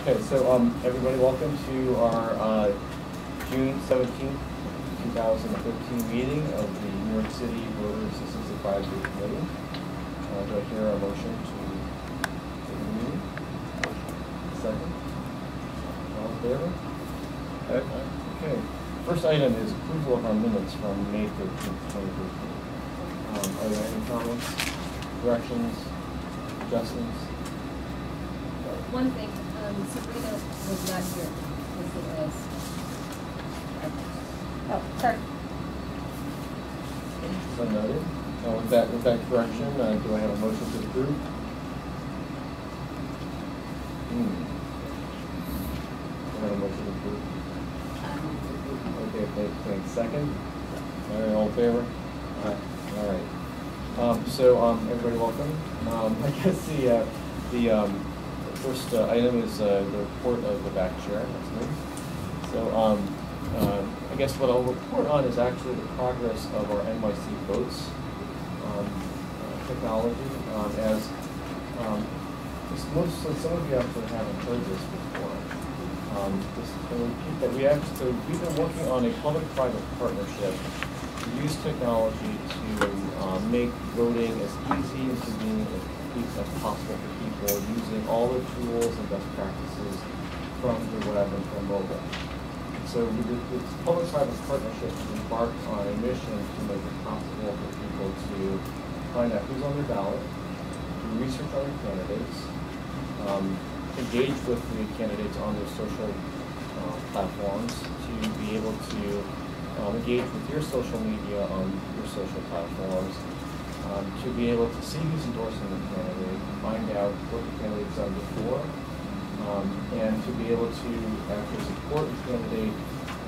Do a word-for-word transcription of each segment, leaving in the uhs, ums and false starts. Okay, so um, everybody, welcome to our uh, June seventeenth, two thousand fifteen meeting of the New York City Voter Assistance Advisory Committee. Uh, do I hear a motion to the meeting? Second? All in favor? Okay. First item is approval of our minutes from May thirteenth, twenty fifteen. Um, are there any comments, corrections, adjustments? One thing, um, Sabrina was not here. Was it was? Oh, sorry. So noted. Uh, with that, with that correction, uh, do I have a motion to approve? Mm. Do I have a motion to approve? Okay, thanks. thanks. Second. All right, all in favor? All right. All right. Um, so um, everybody, welcome. Um, I guess the uh, the um, first uh, item is uh, the report of the back chair. That's nice. So um, uh, I guess what I'll report on is actually the progress of our N Y C Votes um, uh, technology. Um, as um, mostly some of you actually haven't heard this before. Um, this that we actually so we've been working on a public-private partnership. Use technology to um, make voting as easy and convenient as possible for people using all the tools and best practices from the web and from mobile. So this public-private partnership has embarked on a mission to make it possible for people to find out who's on their ballot, do research on their candidates, um, engage with the candidates on their social uh, platforms, to be able to Um, engage with your social media on your social platforms, um, to be able to see who's endorsing the candidate, find out what the candidate's done before, um, and to be able to actually support the candidate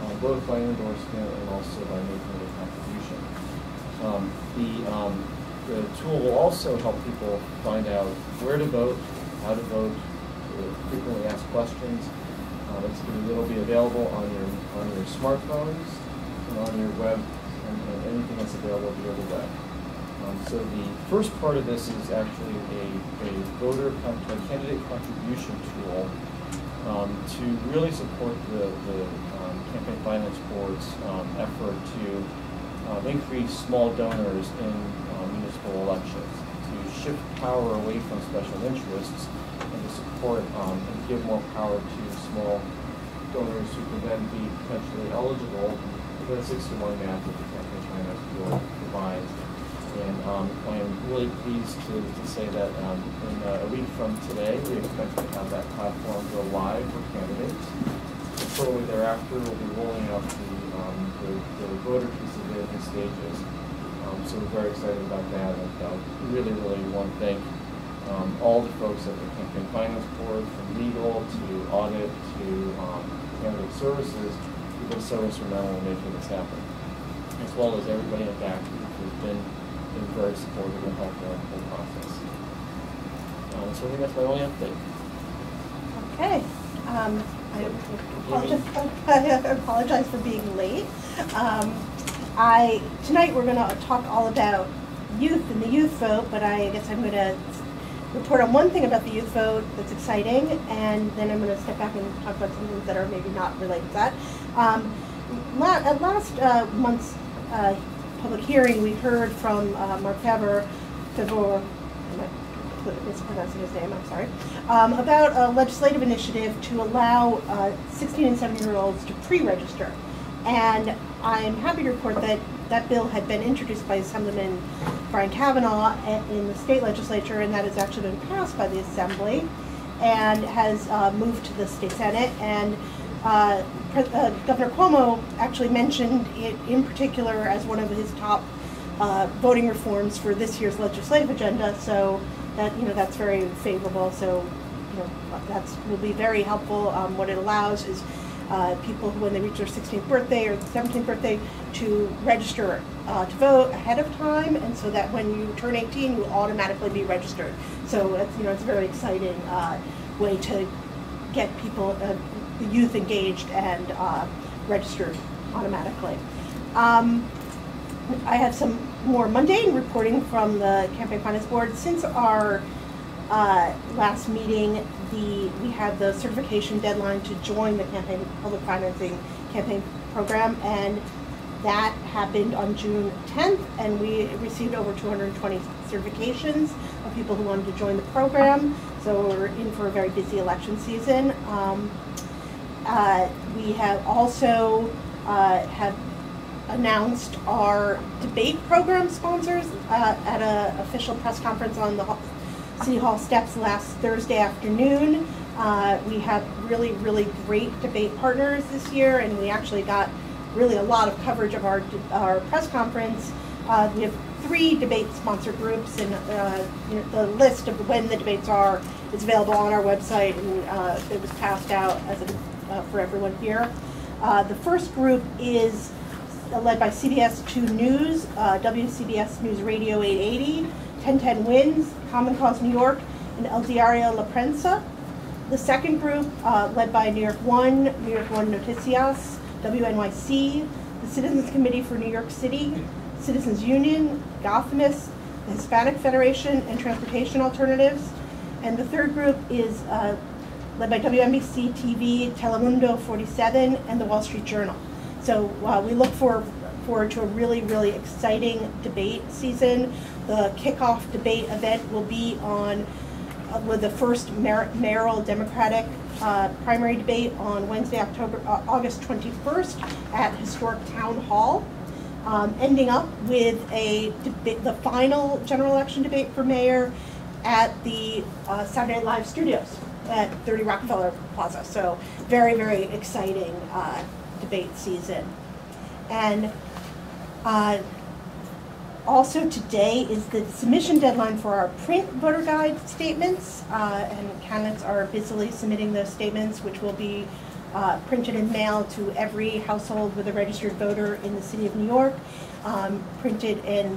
uh, both by endorsement and also by making a contribution. Um, the, um, the tool will also help people find out where to vote, how to vote, frequently asked questions. Um, it's, it'll be available on your on your smartphones, on your web, and, and anything that's available via the web. Um, so the first part of this is actually a, a voter con a candidate contribution tool um, to really support the, the um, Campaign Finance Board's um, effort to uh, increase small donors in uh, municipal elections, to shift power away from special interests and to support um, and give more power to small donors who can then be potentially eligible for the six to one match that the Campaign Finance Board provides. And um, I am really pleased to, to say that um, in uh, a week from today, we expect to have that platform go live for candidates. And shortly thereafter, we'll be rolling out the, um, the, the voter piece of it in stages. Um, so we're very excited about that. And I really, really want to thank um, all the folks at the Campaign Finance Board, from legal to audit to um, candidate services, been so instrumental in making this happen, as well as everybody in back who's been, been very supportive and helpful in the whole process. Um, so I think that's my only update. Okay. Um, I, apologize, I apologize for being late. Um, I tonight we're going to talk all about youth and the youth vote, but I guess I'm going to report on one thing about the youth vote that's exciting, and then I'm going to step back and talk about some things that are maybe not related to that. Um, at last uh, month's uh, public hearing, we heard from uh, Mark Faber, Faber, am I mispronouncing his name, I'm sorry, um, about a legislative initiative to allow uh, sixteen and seventeen year olds to pre-register. And I'm happy to report that that bill had been introduced by Assemblyman Brian Kavanaugh in the state legislature, and that has actually been passed by the Assembly and has uh, moved to the state Senate. And uh, Uh, Governor Cuomo actually mentioned it in particular as one of his top uh, voting reforms for this year's legislative agenda. So that you know that's very favorable. So you know that's will be very helpful. Um, what it allows is uh, people who, when they reach their sixteenth birthday or seventeenth birthday, to register uh, to vote ahead of time, and so that when you turn eighteen, you automatically be registered. So it's, you know it's a very exciting uh, way to get people. Uh, youth engaged and uh, registered automatically. Um, I have some more mundane reporting from the Campaign Finance Board. Since our uh, last meeting, the we had the certification deadline to join the campaign public financing campaign program, and that happened on June tenth, and we received over two hundred twenty certifications of people who wanted to join the program. So we're in for a very busy election season. Um, uh, we have also uh, have announced our debate program sponsors uh, at an official press conference on the City Hall steps last Thursday afternoon. Uh, we have really, really great debate partners this year, and we actually got really a lot of coverage of our our press conference. Uh, we have three debate sponsor groups, and uh, you know, the list of when the debates are is available on our website, and uh, it was passed out as a, uh, for everyone here. Uh, the first group is led by C B S two News, uh, W C B S News Radio eight eighty, ten ten Wins, Common Cause New York, and El Diario La Prensa. The second group, uh, led by New York One, New York One Noticias, W N Y C, the Citizens Committee for New York City, Citizens Union, Gothamist, the Hispanic Federation, and Transportation Alternatives. And the third group is uh, led by W N B C T V, Telemundo forty-seven, and The Wall Street Journal. So uh, we look forward, forward to a really, really exciting debate season. The kickoff debate event will be on uh, with the first mayor mayoral Democratic uh, primary debate on Wednesday, October uh, August twenty-first at Historic Town Hall, um, ending up with a the final general election debate for mayor at the uh, Saturday Night Live studios at thirty Rockefeller Plaza. So very, very exciting Uh, debate season. And uh, also today is the submission deadline for our print voter guide statements, uh, and candidates are busily submitting those statements, which will be uh, printed and mailed to every household with a registered voter in the city of New York, um, printed and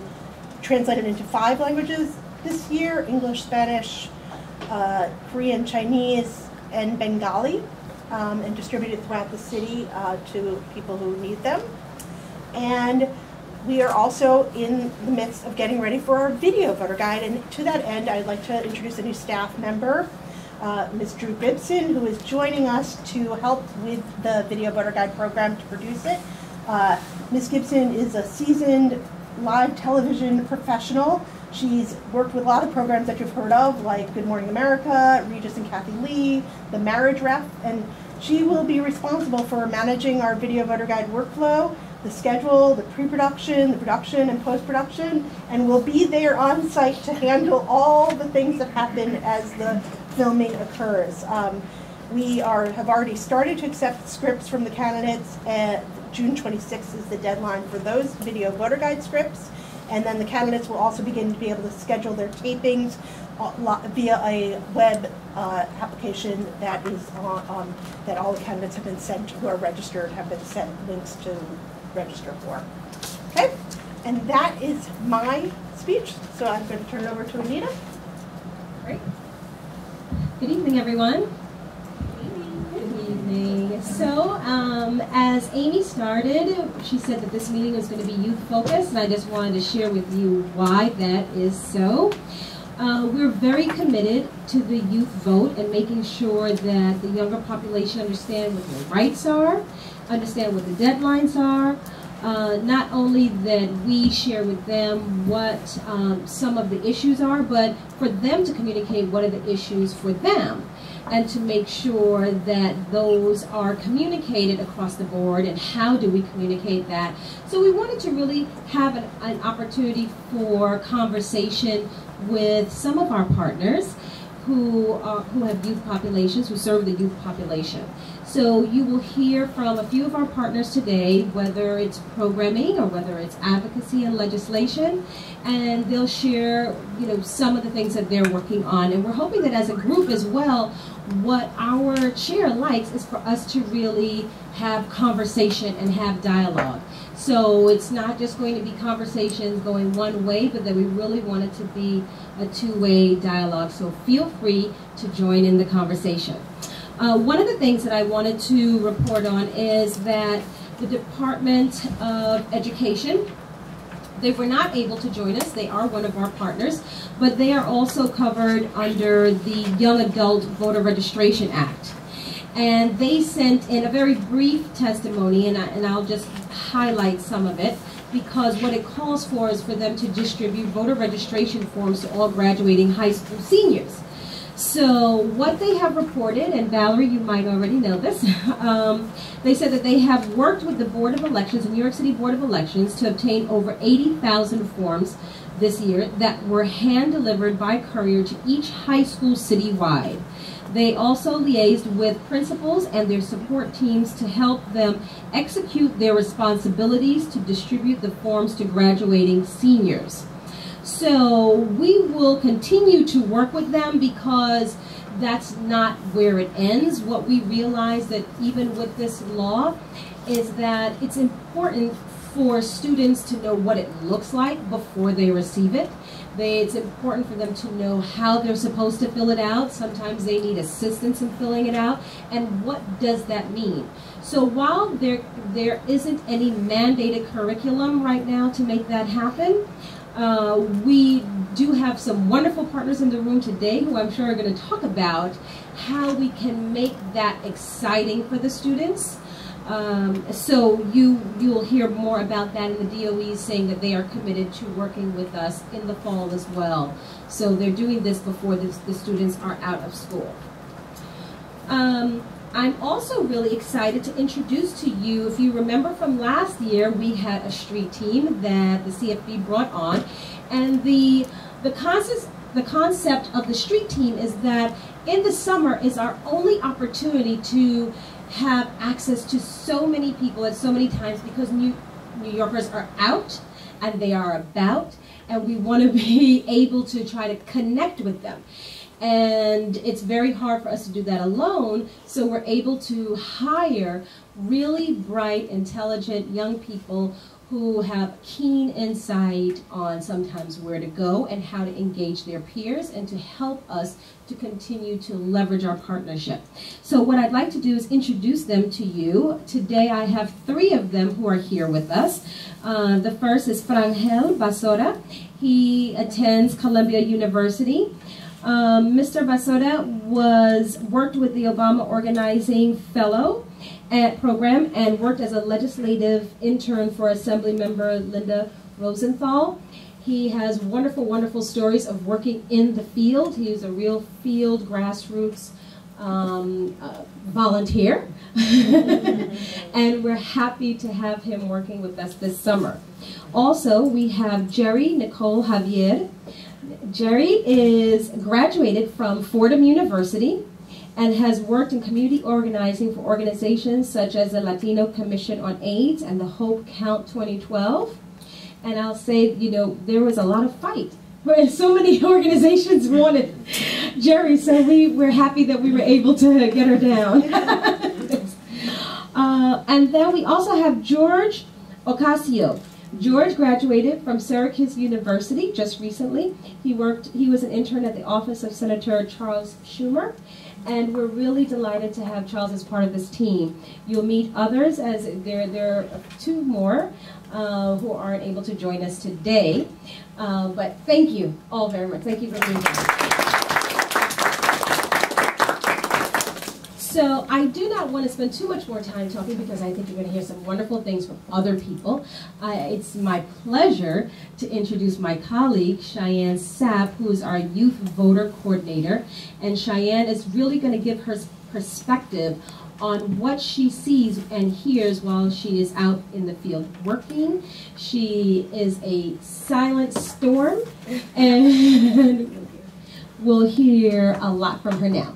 translated into five languages this year: English, Spanish, uh, Korean, Chinese, and Bengali. Um, and distributed throughout the city uh, to people who need them. And we are also in the midst of getting ready for our video voter guide, and to that end I'd like to introduce a new staff member, uh, Miz Drew Gibson, who is joining us to help with the video voter guide program to produce it. Uh, Miz Gibson is a seasoned live television professional. She's worked with a lot of programs that you've heard of, like Good Morning America, Regis and Kathy Lee, The Marriage Ref, and she will be responsible for managing our video voter guide workflow, the schedule, the pre-production, the production and post-production, and will be there on site to handle all the things that happen as the filming occurs. Um, we are have already started to accept scripts from the candidates. At June twenty-sixth is the deadline for those video voter guide scripts. And then the candidates will also begin to be able to schedule their tapings via a web uh, application that is on, um, that all the candidates have been sent who are registered have been sent links to register for. Okay, and that is my speech. So I'm going to turn it over to Anita. Great. Good evening, everyone. So, um, as Amy started, she said that this meeting was going to be youth-focused, and I just wanted to share with you why that is so. Uh, we're very committed to the youth vote and making sure that the younger population understand what their rights are, understand what the deadlines are, uh, not only that we share with them what um, some of the issues are, but for them to communicate what are the issues for them, and to make sure that those are communicated across the board, and how do we communicate that. So we wanted to really have an, an opportunity for conversation with some of our partners who, are, who have youth populations, who serve the youth population. So you will hear from a few of our partners today, whether it's programming or whether it's advocacy and legislation, and they'll share, you know, some of the things that they're working on. And we're hoping that as a group as well, what our chair likes is for us to really have conversation and have dialogue. So it's not just going to be conversations going one way, but that we really want it to be a two-way dialogue. So feel free to join in the conversation. Uh, one of the things that I wanted to report on is that the Department of Education they were not able to join us. They are one of our partners, but they are also covered under the Young Adult Voter Registration Act. And they sent in a very brief testimony, and, I, and I'll just highlight some of it, because what it calls for is for them to distribute voter registration forms to all graduating high school seniors. So what they have reported, and Valerie, you might already know this, um, they said that they have worked with the Board of Elections, the New York City Board of Elections, to obtain over eighty thousand forms this year that were hand-delivered by courier to each high school citywide. They also liaised with principals and their support teams to help them execute their responsibilities to distribute the forms to graduating seniors. So we will continue to work with them because that's not where it ends. What we realize that even with this law is that it's important for students to know what it looks like before they receive it. They, it's important for them to know how they're supposed to fill it out. Sometimes they need assistance in filling it out. And what does that mean? So while there, there isn't any mandated curriculum right now to make that happen, uh, we do have some wonderful partners in the room today who I'm sure are going to talk about how we can make that exciting for the students. Um, so you, you'll hear more about that, in the D O E saying that they are committed to working with us in the fall as well. So they're doing this before the, the students are out of school. Um, I'm also really excited to introduce to you, if you remember from last year, we had a street team that the C F B brought on. And the, the, concept, the concept of the street team is that in the summer is our only opportunity to have access to so many people at so many times, because New, New Yorkers are out and they are about, and we want to be able to try to connect with them. And it's very hard for us to do that alone, so we're able to hire really bright, intelligent young people who have keen insight on sometimes where to go and how to engage their peers and to help us to continue to leverage our partnership. So what I'd like to do is introduce them to you. Today I have three of them who are here with us. Uh, the first is Frangel Basora. He attends Columbia University. Um, Mister Basora was worked with the Obama Organizing Fellow at program and worked as a legislative intern for Assembly Member Linda Rosenthal. He has wonderful, wonderful stories of working in the field. He is a real field grassroots um, uh, volunteer, and we're happy to have him working with us this summer. Also, we have Jerry Nicole Javier. Jerry is graduated from Fordham University and has worked in community organizing for organizations such as the Latino Commission on AIDS and the Hope Count twenty twelve. And I'll say, you know, there was a lot of fight. So many organizations wanted Jerry, so we were happy that we were able to get her down. uh, and then we also have George Ocasio. George graduated from Syracuse University just recently. He worked, he was an intern at the office of Senator Charles Schumer. And we're really delighted to have Charles as part of this team. You'll meet others, as there, there are two more uh, who aren't able to join us today. Uh, but thank you all very much. Thank you for being here. So I do not want to spend too much more time talking, because I think you're going to hear some wonderful things from other people. Uh, it's my pleasure to introduce my colleague, Cheyenne Sapp, who is our Youth Voter Coordinator. And Cheyenne is really going to give her perspective on what she sees and hears while she is out in the field working. She is a silent storm, and we'll hear a lot from her now.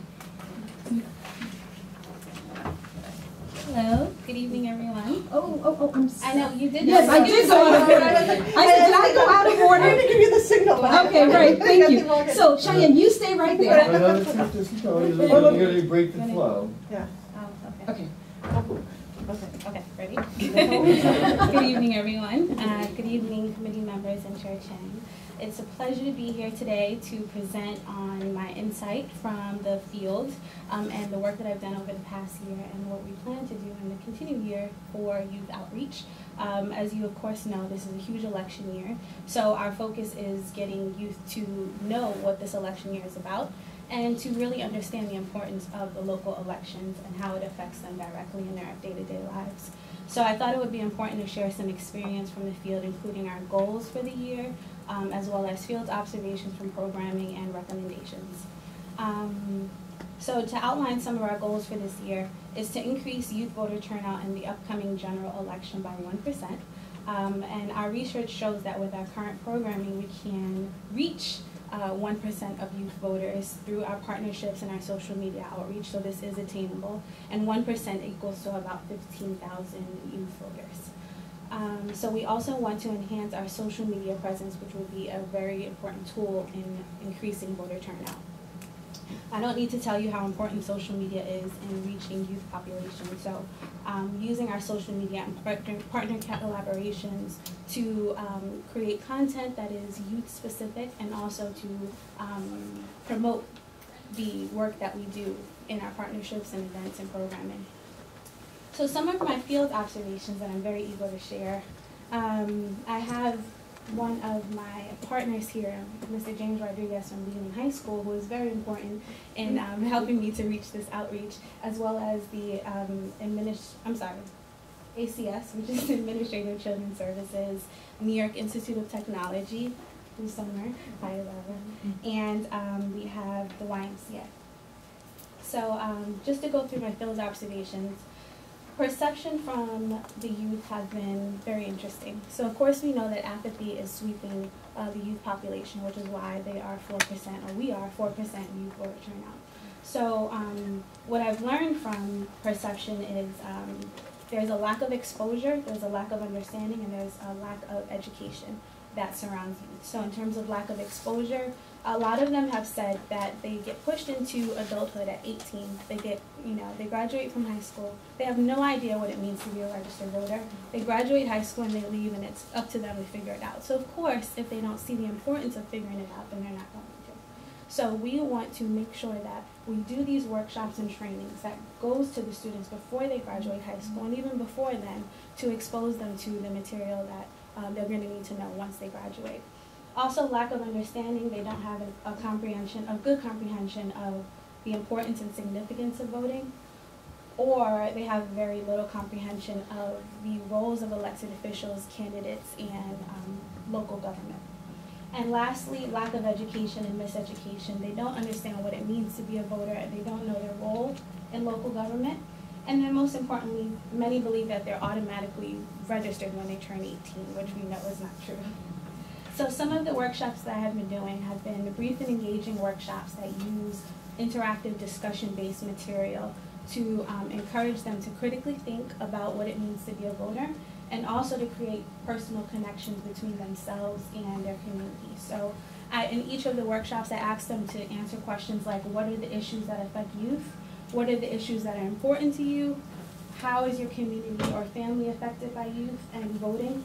Hello. Good evening, everyone. Oh, oh, oh, I'm sorry. I know, you did. Yes, I did go out of order. I said, did I go out of order? I had to give you the signal. Okay, right, thank you. So, Cheyenne, you stay right there. You're going to break the flow. Yeah. Oh, okay. Okay. Okay, okay, ready? Good evening, everyone. Uh, good evening, committee members and Chair Chang. It's a pleasure to be here today to present on my insight from the field um, and the work that I've done over the past year and what we plan to do in the continuing year for youth outreach. Um, as you of course know, this is a huge election year, so our focus is getting youth to know what this election year is about and to really understand the importance of the local elections and how it affects them directly in their day-to-day lives. So I thought it would be important to share some experience from the field, including our goals for the year, um, as well as field observations from programming and recommendations. Um, so to outline some of our goals for this year is to increase youth voter turnout in the upcoming general election by one percent. Um, and our research shows that with our current programming, we can reach Uh, one percent of youth voters through our partnerships and our social media outreach, so this is attainable, and one percent equals to about fifteen thousand youth voters. Um, so we also want to enhance our social media presence, which will be a very important tool in increasing voter turnout. I don't need to tell you how important social media is in reaching youth populations, so um, using our social media and partner, partner collaborations to um, create content that is youth-specific and also to um, promote the work that we do in our partnerships and events and programming. So some of my field observations that I'm very eager to share. Um, I have one of my partners here, Mister James Rodriguez from Lehman High School, who is very important in um, helping me to reach this outreach, as well as the um, administ I'm sorry, A C S, which is Administrative Children's Services, New York Institute of Technology, through summer, hi Laura, and um, we have the Y M C A. So um, just to go through my field observations, perception from the youth have been very interesting. So of course we know that apathy is sweeping uh, the youth population, which is why they are four percent, or we are four percent youth voter turnout. So um, what I've learned from perception is um, there's a lack of exposure, there's a lack of understanding, and there's a lack of education that surrounds youth. So in terms of lack of exposure, a lot of them have said that they get pushed into adulthood at eighteen. They get, you know, they graduate from high school. They have no idea what it means to be a registered voter. They graduate high school and they leave, and it's up to them to figure it out. So of course, if they don't see the importance of figuring it out, then they're not going to. So we want to make sure that we do these workshops and trainings that goes to the students before they graduate high school and even before then to expose them to the material that um, they're going to need to know once they graduate. Also, lack of understanding, they don't have a, a comprehension, a good comprehension of the importance and significance of voting, or they have very little comprehension of the roles of elected officials, candidates, and um, local government. And lastly, lack of education and miseducation. They don't understand what it means to be a voter, and they don't know their role in local government. And then most importantly, many believe that they're automatically registered when they turn eighteen, which we know is not true. So some of the workshops that I have been doing have been brief and engaging workshops that use interactive discussion-based material to um, encourage them to critically think about what it means to be a voter and also to create personal connections between themselves and their community. So I, in each of the workshops, I ask them to answer questions like, what are the issues that affect youth? What are the issues that are important to you? How is your community or family affected by youth and voting?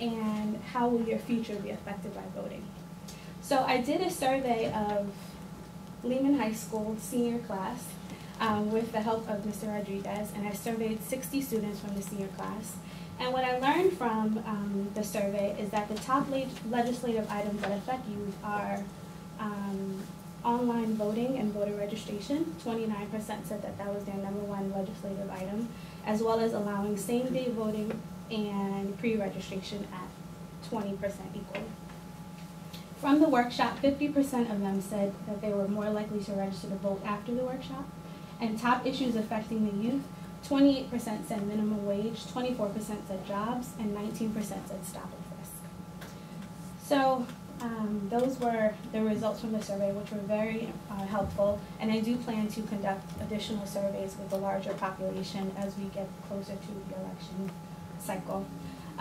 And how will your future be affected by voting? So I did a survey of Lehman High School senior class um, with the help of Mister Rodriguez, and I surveyed sixty students from the senior class. And what I learned from um, the survey is that the top le legislative items that affect youth are um, online voting and voter registration. twenty-nine percent said that that was their number one legislative item, as well as allowing same-day voting and pre-registration at twenty percent equal. From the workshop, fifty percent of them said that they were more likely to register to vote after the workshop. And top issues affecting the youth, twenty-eight percent said minimum wage, twenty-four percent said jobs, and nineteen percent said stop and frisk. So um, those were the results from the survey, which were very uh, helpful. And I do plan to conduct additional surveys with the larger population as we get closer to the election cycle.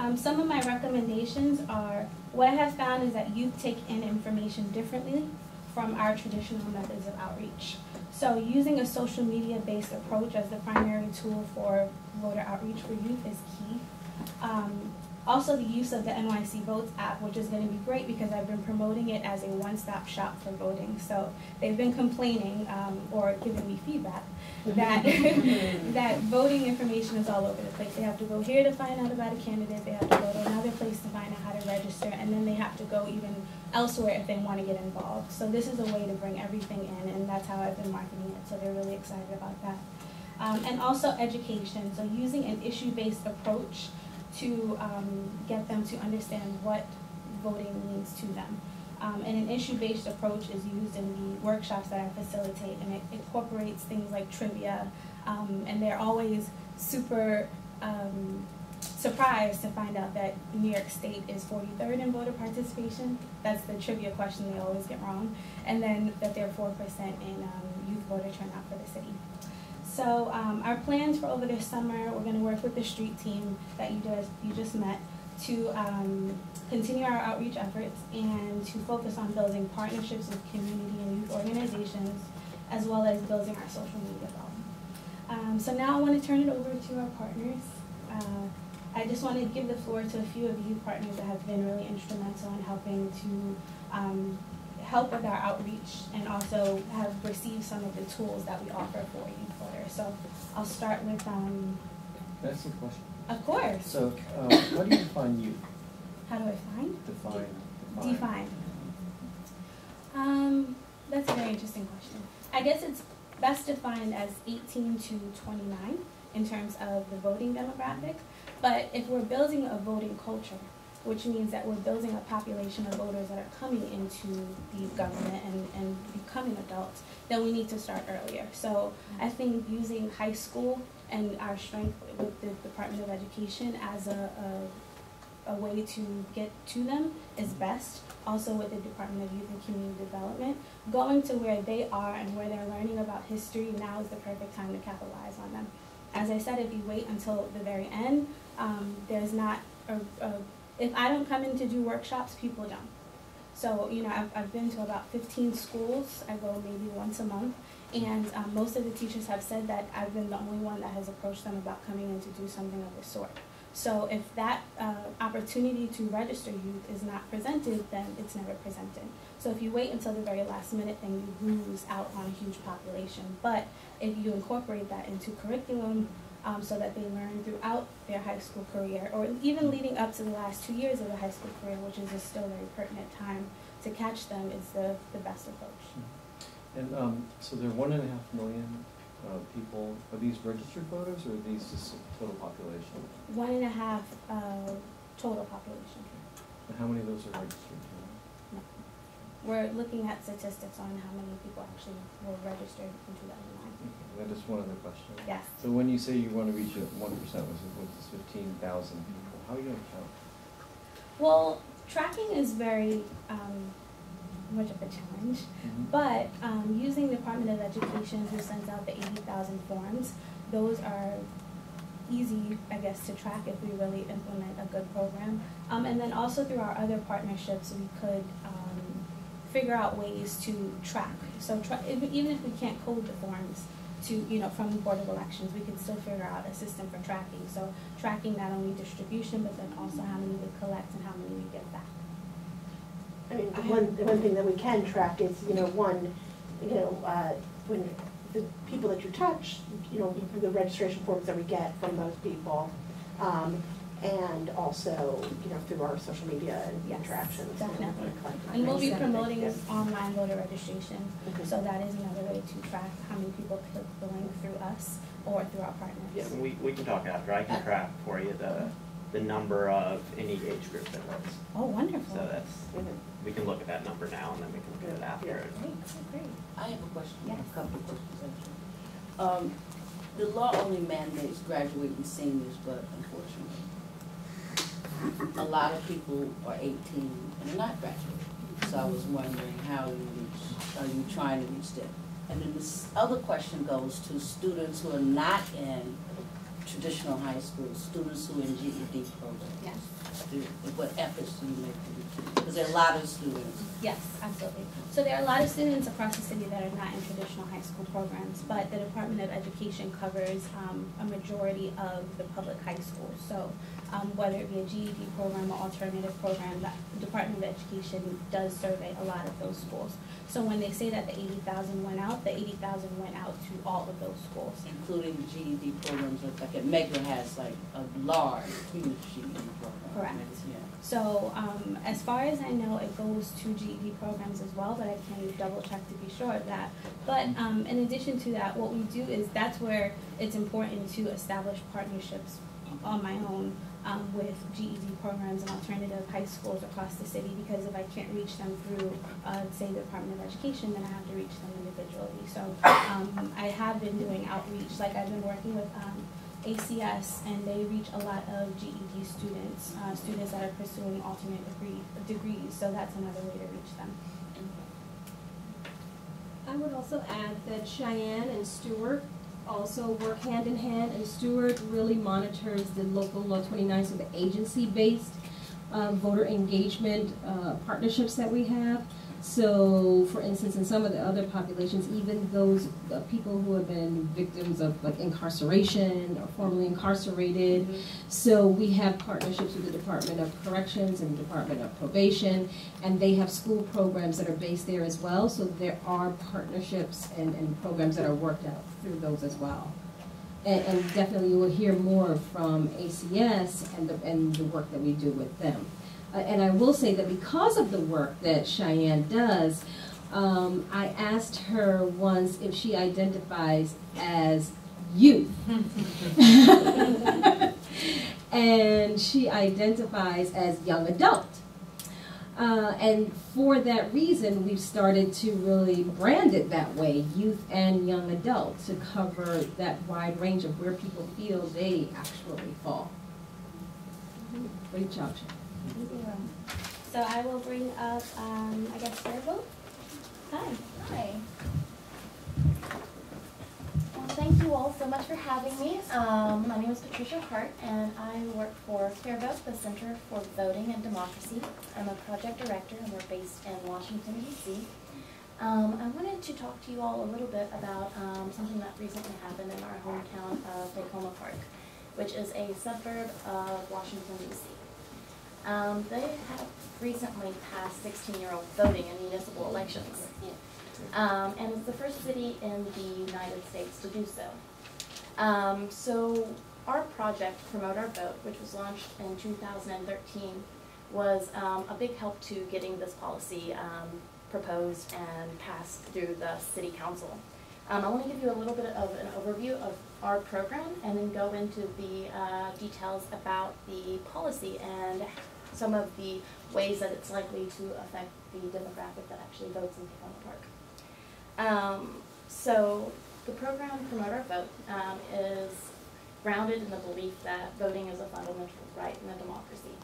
Um, some of my recommendations are, what I have found is that youth take in information differently from our traditional methods of outreach. So using a social media-based approach as the primary tool for voter outreach for youth is key. Um, Also the use of the N Y C Votes app, which is going to be great because I've been promoting it as a one-stop shop for voting. So they've been complaining um, or giving me feedback that, that voting information is all over the place. They have to go here to find out about a candidate, they have to go to another place to find out how to register, and then they have to go even elsewhere if they want to get involved. So this is a way to bring everything in, and that's how I've been marketing it. So they're really excited about that. Um, and also education, so using an issue-based approach to um, get them to understand what voting means to them. Um, and an issue-based approach is used in the workshops that I facilitate, and it incorporates things like trivia, um, and they're always super um, surprised to find out that New York State is forty-third in voter participation. That's the trivia question they always get wrong. And then that they're four percent in um, youth voter turnout for the city. So um, our plans for over the summer, we're going to work with the street team that you just, you just met to um, continue our outreach efforts and to focus on building partnerships with community and youth organizations, as well as building our social media following. Um, so now I want to turn it over to our partners. Uh, I just want to give the floor to a few of you partners that have been really instrumental in helping to um, help with our outreach and also have received some of the tools that we offer for you. So I'll start with um. Can I ask a question? Of course. So uh, how do you define youth? How do I find? Define. Define. Define. Um, that's a very interesting question. I guess it's best defined as eighteen to twenty-nine in terms of the voting demographic. But if we're building a voting culture, which means that we're building a population of voters that are coming into the government and, and becoming adults, then we need to start earlier. So I think using high school and our strength with the Department of Education as a, a, a way to get to them is best. Also with the Department of Youth and Community Development, going to where they are and where they're learning about history, now is the perfect time to capitalize on them. As I said, if you wait until the very end, um, there's not a, a if I don't come in to do workshops, people don't. So, you know, I've, I've been to about fifteen schools. I go maybe once a month. And um, most of the teachers have said that I've been the only one that has approached them about coming in to do something of the sort. So if that uh, opportunity to register youth is not presented, then it's never presented. So if you wait until the very last minute, then you lose out on a huge population. But if you incorporate that into curriculum, Um, so that they learn throughout their high school career, or even leading up to the last two years of the high school career, which is a still very pertinent time to catch them, is the, the best approach. And um, so there are one and a half million uh, people. Are these registered voters, or are these just total population? One and a half uh, total population. Okay. And how many of those are registered? No. We're looking at statistics on how many people actually were registered in two thousand nine. Okay, just one other question. Yes. So when you say you want to reach one percent, which is fifteen thousand people, how are you going to count? Well, tracking is very um, much of a challenge, mm-hmm. but um, using the Department of Education, who sends out the eighty thousand forms, those are easy, I guess, to track if we really implement a good program. Um, and then also through our other partnerships, we could um, figure out ways to track. So tra if, even if we can't code the forms, to, you know, from the Board of Elections, we can still figure out a system for tracking. So tracking not only distribution, but then also how many we collect and how many we get back. I mean, the one the one thing that we can track is, you know, one, you know, uh, when the people that you touch, you know, the registration forms that we get from those people, um, and also, you know, through our social media and yes, interactions. Definitely. And we'll be promoting this online voter registration, mm-hmm. so that is another way to track how many people click the link through us or through our partners. Yeah, we, we can talk after. I can track for you the the number of any age group that votes. Oh, wonderful. So that's, mm-hmm. we can look at that number now, and then we can look at it after. Yeah. Great, great. I have a question. Yes. A couple of questions, actually. Um, the law only mandates graduating seniors, but unfortunately, a lot of people are eighteen and are not graduating. So I was wondering how you reach, are you trying to reach them? And then this other question goes to students who are not in traditional high school students who are in G E D programs? Yes. Do, what efforts do you make to do? Because there are a lot of students. Yes, absolutely. So there are a lot of students across the city that are not in traditional high school programs, but the Department of Education covers um, a majority of the public high schools. So um, whether it be a G E D program or alternative program, the Department of Education does survey a lot of those schools. So when they say that the eighty thousand went out, the eighty thousand went out to all of those schools. Including the G E D programs, like at Mega has like a large, huge G E D program. Correct. Yeah. So um, as far as I know, it goes to G E D programs as well, but I can double check to be sure of that. But um, in addition to that, what we do is that's where it's important to establish partnerships on my own um, with G E D programs and alternative high schools across the city, because if I can't reach them through, uh, say, the Department of Education, then I have to reach them individually. So um, I have been doing outreach, like I've been working with um, A C S, and they reach a lot of G E D students, uh, students that are pursuing alternate degree, degrees, so that's another way to reach them. I would also add that Cheyenne and Stewart also work hand in hand, and Stewart really monitors the local law twenty-nine, so the agency-based uh, voter engagement uh, partnerships that we have. So, for instance, in some of the other populations, even those uh, people who have been victims of like incarceration or formerly incarcerated, mm-hmm. so we have partnerships with the Department of Corrections and the Department of Probation, and they have school programs that are based there as well, so there are partnerships and, and programs that are worked out through those as well. And, and definitely you will hear more from A C S and the, and the work that we do with them. Uh, and I will say that because of the work that Cheyenne does, um, I asked her once if she identifies as youth. And she identifies as young adult. Uh, and for that reason, we've started to really brand it that way, youth and young adult, to cover that wide range of where people feel they actually fall. Great job, Cheyenne. So I will bring up, um, I guess, Fairvote. Hi. Hi. Well, thank you all so much for having me. Um, my name is Patricia Hart, and I work for Fairvote, the Center for Voting and Democracy. I'm a project director, and we're based in Washington, D C Um, I wanted to talk to you all a little bit about um, something that recently happened in our hometown of Takoma Park, which is a suburb of Washington, D C Um, they have recently passed sixteen-year-old voting in municipal elections, um, and it's the first city in the United States to do so. Um, so our project, Promote Our Vote, which was launched in two thousand thirteen, was um, a big help to getting this policy um, proposed and passed through the City Council. Um, I want to give you a little bit of an overview of our program and then go into the uh, details about the policy and some of the ways that it's likely to affect the demographic that actually votes in Takoma Park. Um, so the program Promote Our Vote um, is grounded in the belief that voting is a fundamental right in a democracy.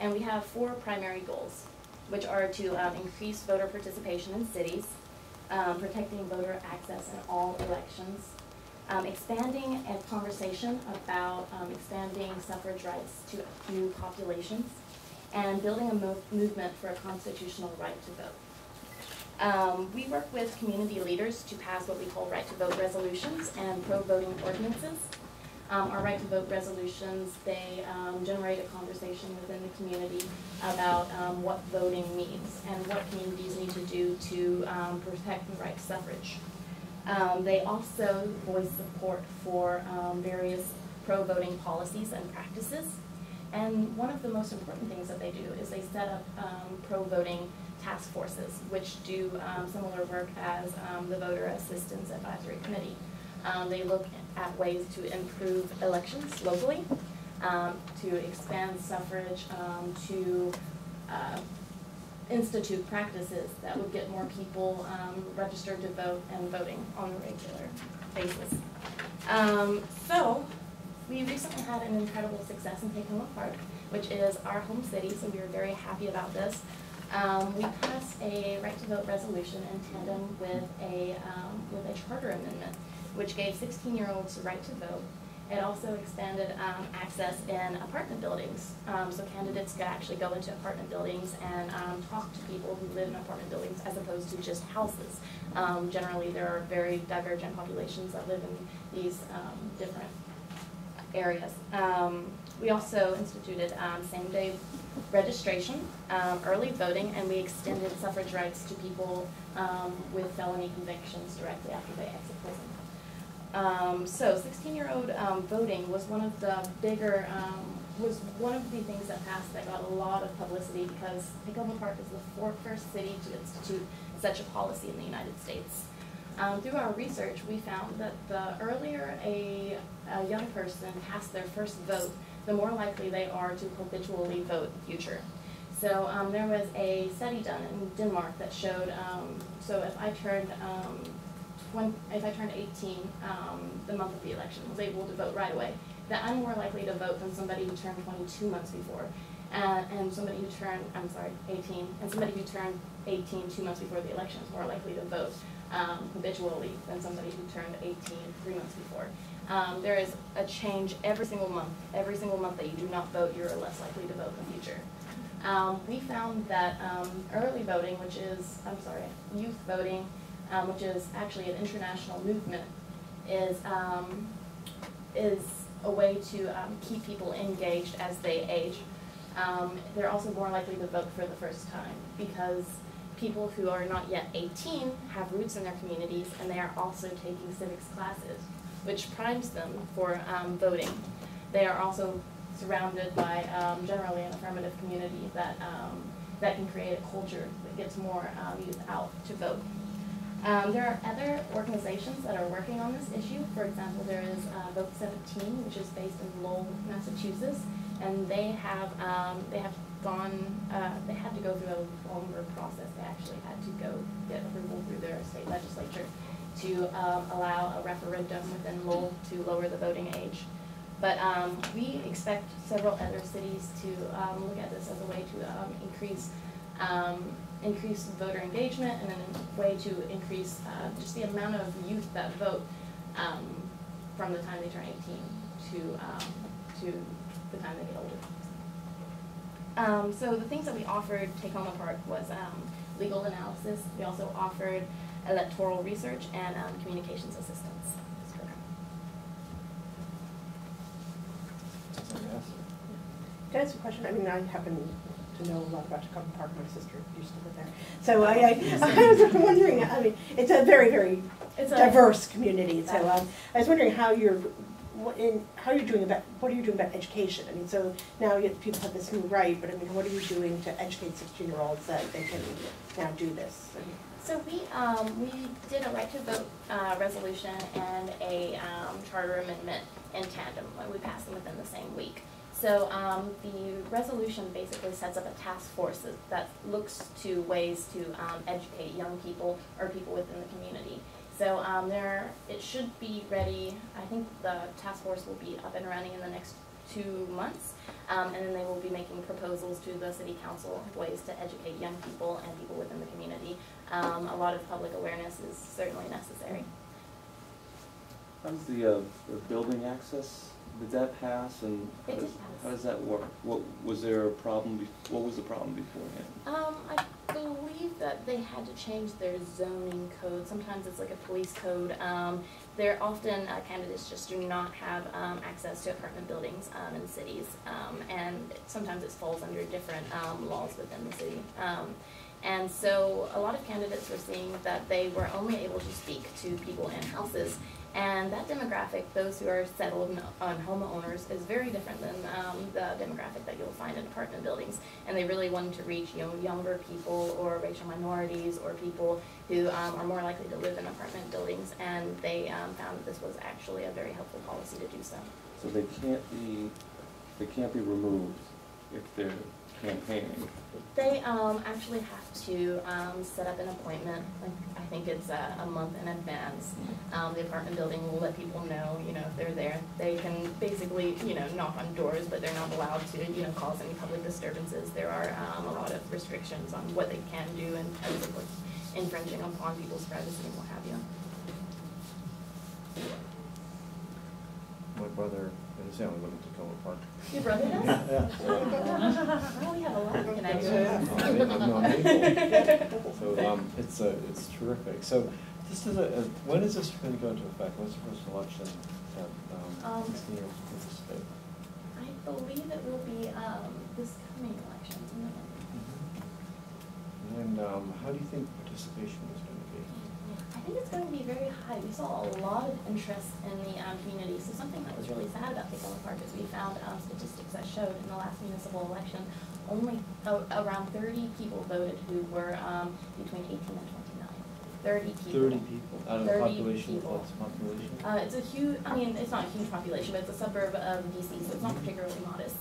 And we have four primary goals, which are to um, increase voter participation in cities, um, protecting voter access in all elections, Um, expanding a conversation about um, expanding suffrage rights to new populations, and building a mov movement for a constitutional right to vote. Um, we work with community leaders to pass what we call right to vote resolutions and pro-voting ordinances. Um, our right to vote resolutions, they um, generate a conversation within the community about um, what voting means and what communities need to do to um, protect the right to suffrage. Um, they also voice support for um, various pro-voting policies and practices. And one of the most important things that they do is they set up um, pro-voting task forces, which do um, similar work as um, the Voter Assistance Advisory Committee. Um, they look at ways to improve elections locally, um, to expand suffrage, um, to uh, institute practices that would get more people um, registered to vote and voting on a regular basis. Um, so we recently had an incredible success in Takoma Park, which is our home city, so we were very happy about this. Um, we passed a right to vote resolution in tandem with a, um, with a charter amendment, which gave sixteen-year-olds the right to vote It also expanded um, access in apartment buildings. Um, so candidates could actually go into apartment buildings and um, talk to people who live in apartment buildings as opposed to just houses. Um, generally, there are very divergent populations that live in these um, different areas. Um, we also instituted um, same-day registration, um, early voting, and we extended suffrage rights to people um, with felony convictions directly after they exit prison. Um, so sixteen-year-old um, voting was one of the bigger, um, was one of the things that passed that got a lot of publicity because Takoma Park is the four, first city to institute such a policy in the United States. Um, through our research, we found that the earlier a, a young person casts their first vote, the more likely they are to habitually vote in the future. So um, there was a study done in Denmark that showed, um, so if I turned um, When, if I turned eighteen, um, the month of the election, was able to vote right away, that I'm more likely to vote than somebody who turned twenty-two months before, uh, and somebody who turned, I'm sorry, eighteen, and somebody who turned eighteen two months before the election is more likely to vote um, habitually than somebody who turned eighteen three months before. Um, there is a change every single month. Every single month that you do not vote, you're less likely to vote in the future. Um, we found that um, early voting, which is, I'm sorry, youth voting, Um, which is actually an international movement, is um, is a way to um, keep people engaged as they age. Um, they're also more likely to vote for the first time because people who are not yet eighteen have roots in their communities and they are also taking civics classes, which primes them for um, voting. They are also surrounded by um, generally an affirmative community that, um, that can create a culture that gets more um, youth out to vote. Um, there are other organizations that are working on this issue. For example, there is uh, Vote seventeen, which is based in Lowell, Massachusetts, and they have um, they have gone. Uh, they had to go through a longer process. They actually had to go get approval through their state legislature to um, allow a referendum within Lowell to lower the voting age. But um, we expect several other cities to um, look at this as a way to um, increase. Um, increase voter engagement and a way to increase uh, just the amount of youth that vote um, from the time they turn eighteen to, um, to the time they get older. Um, so the things that we offered Takoma Park was um, legal analysis. We also offered electoral research and um, communications assistance. Can I ask a question? I mean, I happen to know a lot about Takoma Park. My sister used to live there. So I, I, I was wondering, I mean, it's a very, very it's diverse a, community. So um, I was wondering how you're, what in, how you're doing about, what are you doing about education? I mean, so now you, people have this new right, but I mean, what are you doing to educate sixteen-year-olds that they can now do this? I mean, so we, um, we did a right to vote uh, resolution and a um, charter amendment in tandem. We passed them within the same week. So um, the resolution basically sets up a task force that, that looks to ways to um, educate young people or people within the community. So um, there, it should be ready. I think the task force will be up and running in the next two months, um, and then they will be making proposals to the city council of ways to educate young people and people within the community. Um, a lot of public awareness is certainly necessary. How's the, uh, the building access? Did that pass, and how, it does, did pass. how does that work? What was there a problem? What was the problem beforehand? Um, I believe that they had to change their zoning code. Sometimes it's like a police code. Um, they're often uh, candidates just do not have um, access to apartment buildings um, in cities, um, and sometimes it falls under different um, laws within the city. Um, And so a lot of candidates were seeing that they were only able to speak to people in houses. And that demographic, those who are settled on homeowners, is very different than um, the demographic that you'll find in apartment buildings. And they really wanted to reach, you know, younger people or racial minorities or people who um, are more likely to live in apartment buildings. And they um, found that this was actually a very helpful policy to do so. So they can't be, they can't be removed if they're campaigning. They um, actually have to um, set up an appointment. Like, I think it's a, a month in advance. Um, the apartment building will let people know, you know, if they're there. They can basically, you know, knock on doors, but they're not allowed to, you know, cause any public disturbances. There are um, a lot of restrictions on what they can do in terms of like, infringing upon people's privacy and what have you. What brother and his family live in Takoma Park. Your brother does? Yeah. yeah. Oh, we have a lot of connections. So um, it's uh, it's terrific. So this is a, a when is this going to go into effect? When's the first election that um, um, New York will participate? I believe it will be um, this coming election. Mm-hmm. And um, how do you think participation is going to be? I think it's going to be very high. We saw a lot of interest in the um, community. So something that was really sad about Takoma Park is we found um, statistics that showed in the last municipal election only around thirty people voted who were um, between eighteen and twenty-nine. thirty people. thirty people out of the population. People. population? Uh, it's a huge, I mean, it's not a huge population, but it's a suburb of D C, so it's not particularly modest.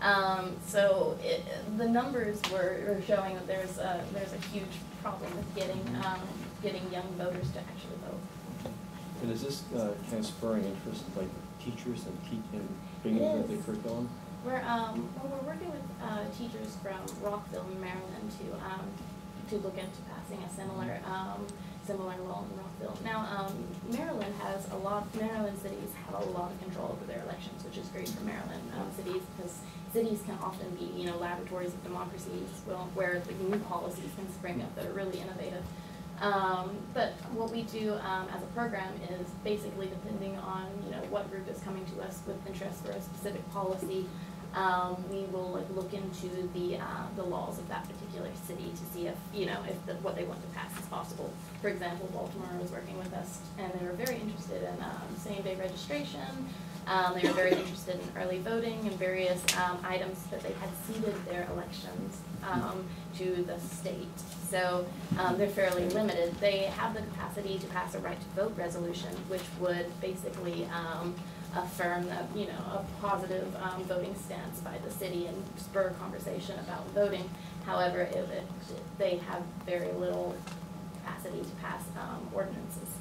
Um, so it, the numbers were, were showing that there's a, there's a huge problem with getting um, getting young voters to actually vote. And is this uh, transferring interest like teachers and teach and bringing into the curriculum? We're um, well, we're working with uh, teachers from Rockville, Maryland, to um, to look into passing a similar um, similar law in Rockville. Now, um, Maryland has a lot. Maryland cities have a lot of control over their elections, which is great for Maryland um, cities because cities can often be, you know, laboratories of democracies, well, where the new policies can spring up that are really innovative. Um, but what we do um, as a program is basically depending on, you know, what group is coming to us with interest for a specific policy, um, we will like look into the uh, the laws of that particular city to see if, you know, if the, what they want to pass is possible. For example, Baltimore was working with us, and they were very interested in um, same-day registration. Um, they were very interested in early voting and various um, items that they had ceded their elections um, to the state. So um, they're fairly limited. They have the capacity to pass a right to vote resolution, which would basically um, affirm a, you know, a positive um, voting stance by the city and spur conversation about voting. However, it, it, they have very little capacity to pass um, ordinances.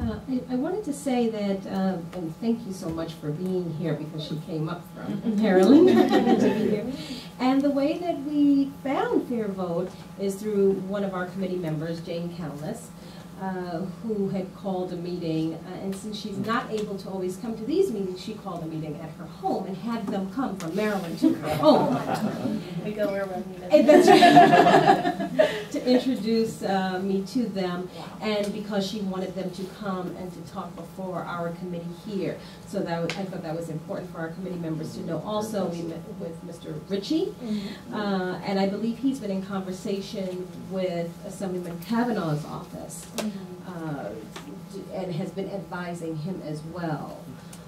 Uh, I, I wanted to say that, uh, and thank you so much for being here because she came up from Maryland to be here. And the way that we found Fairvote is through one of our committee members, Jane Cowles, uh, who had called a meeting. Uh, and since she's not able to always come to these meetings, she called a meeting at her home and had them come from Maryland to her home. We go where we're That's to introduce uh, me to them, and because she wanted them to come and to talk before our committee here. So that I thought that was important for our committee members to know. Also, we met with Mister Ritchie, uh, and I believe he's been in conversation with Assemblyman Kavanaugh's office uh, and has been advising him as well.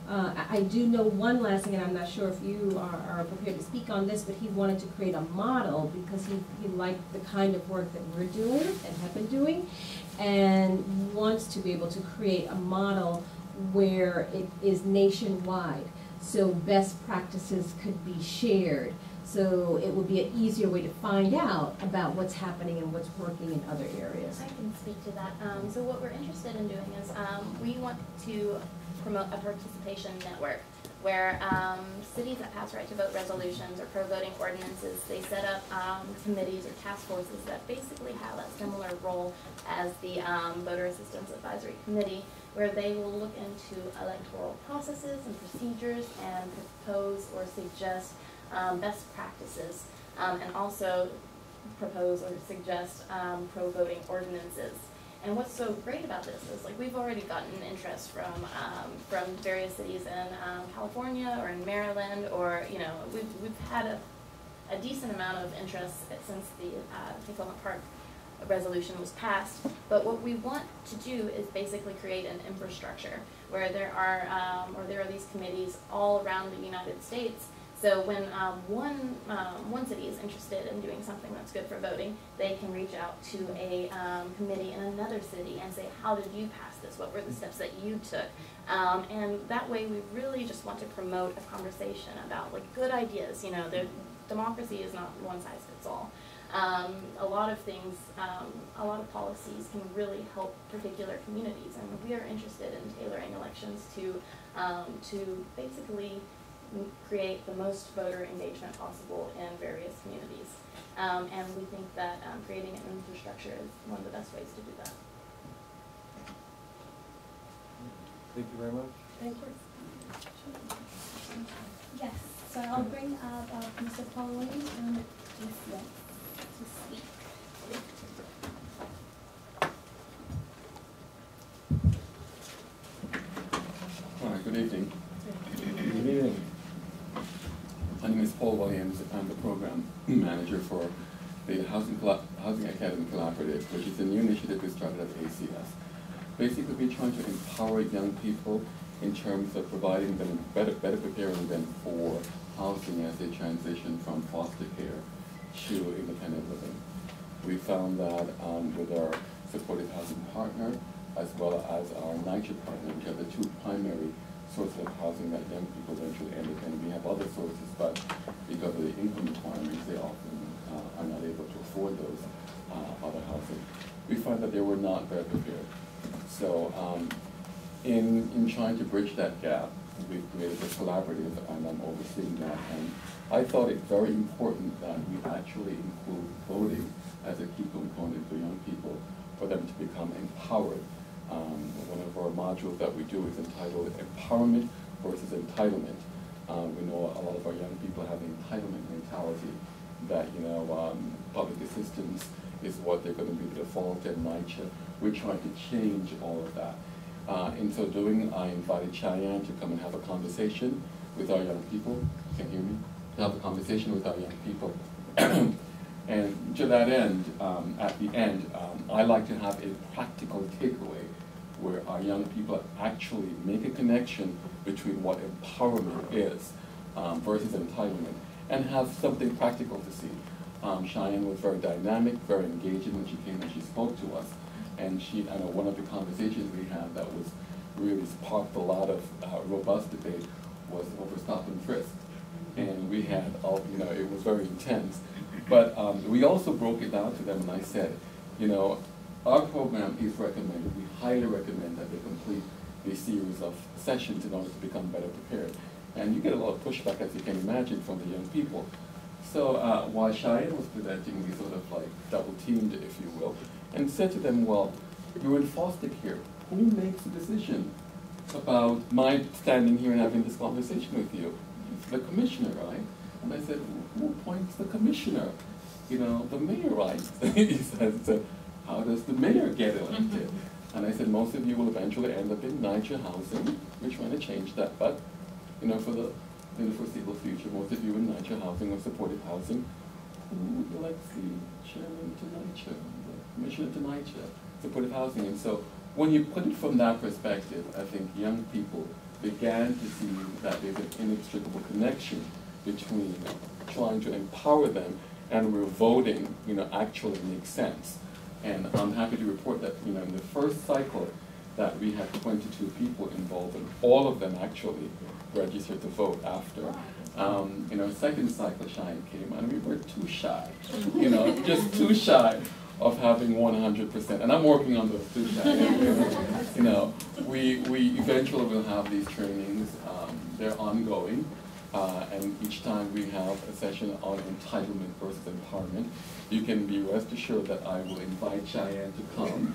Uh, I do know one last thing, and I'm not sure if you are, are prepared to speak on this, but he wanted to create a model because he, he liked the kind of work that we're doing and have been doing, and wants to be able to create a model where it is nationwide, so best practices could be shared. So it would be an easier way to find out about what's happening and what's working in other areas. I can speak to that. Um, so what we're interested in doing is um, we want to promote a participation network where um, cities that pass right to vote resolutions or pro-voting ordinances, they set up um, committees or task forces that basically have a similar role as the um, Voter Assistance Advisory Committee, where they will look into electoral processes and procedures and propose or suggest um, best practices, um, and also propose or suggest um, pro-voting ordinances. And what's so great about this is, like, we've already gotten interest from um, from various cities in um, California or in Maryland, or, you know, we've we've had a, a decent amount of interest since the uh, Takoma Park resolution was passed. But what we want to do is basically create an infrastructure where there are um, or there are these committees all around the United States. So when um, one, um, one city is interested in doing something that's good for voting, they can reach out to a um, committee in another city and say, how did you pass this? What were the steps that you took? Um, and that way we really just want to promote a conversation about, like, good ideas. You know, democracy is not one size fits all. Um, a lot of things, um, a lot of policies can really help particular communities. And we are interested in tailoring elections to, um, to basically create the most voter engagement possible in various communities. Um, and we think that um, creating an infrastructure is one of the best ways to do that. Thank you very much. Thank you. Yes, so I'll bring up uh, Mister Pauline and Mister to speak. Hi, good evening. Good evening. My name is Paul Williams. I'm the program manager for the Housing, Housing Academy Collaborative, which is a new initiative we started at A C S. Basically, we're trying to empower young people in terms of providing them, better, better preparing them for housing as they transition from foster care to independent living. We found that um, with our supportive housing partner, as well as our NYCHA partner, which are the two primary sources of housing that young people eventually end up in. We have other sources, but because of the income requirements, they often uh, are not able to afford those uh, other housing. We found that they were not very prepared. So um, in, in trying to bridge that gap, we've created a collaborative, and I'm overseeing that. And I thought it very important that we actually include voting as a key component for young people, for them to become empowered. Um, one of our modules that we do is entitled Empowerment versus Entitlement. Um, we know a lot of our young people have an entitlement mentality that, you know, um, public assistance is what they're going to be the default and NYCHA. We're trying to change all of that. Uh, in so doing, I invited Cheyenne to come and have a conversation with our young people. You can hear me? To have a conversation with our young people. And to that end, um, at the end, um, I like to have a practical takeaway where our young people actually make a connection between what empowerment is um, versus entitlement, and have something practical to see. Um, Cheyenne was very dynamic, very engaging when she came and she spoke to us. And she, I know one of the conversations we had that was really sparked a lot of uh, robust debate was over stop and frisk. And we had, all, you know, it was very intense. But um, we also broke it down to them, and I said, you know, our program is recommended. We highly recommend that they complete a series of sessions in order to become better prepared. And you get a lot of pushback, as you can imagine, from the young people. So uh, while Cheyenne was presenting, we sort of like double-teamed, if you will, and said to them, well, you're in foster care. Who makes the decision about my standing here and having this conversation with you? It's the commissioner, right? And I said, who appoints the commissioner? You know, the mayor, right? He said, how does the mayor get elected? And I said, most of you will eventually end up in NYCHA housing. We're trying to change that, but, you know, for the, in the foreseeable future, most of you in NYCHA housing or supportive housing, who elects the chairman to NYCHA, the commissioner to NYCHA, supportive housing? And so when you put it from that perspective, I think young people began to see that there's an inextricable connection between trying to empower them and where voting, you know, actually makes sense. And I'm happy to report that, you know, in the first cycle that we had twenty-two people involved, and all of them actually registered to vote after. Um, in our second cycle, Cheyenne came, and we were too shy, you know, just too shy of having one hundred percent. And I'm working on those too, Cheyenne. You know, we, we eventually will have these trainings. Um, they're ongoing. Uh, and each time we have a session on entitlement versus empowerment, you can be rest assured that I will invite Cheyenne to come.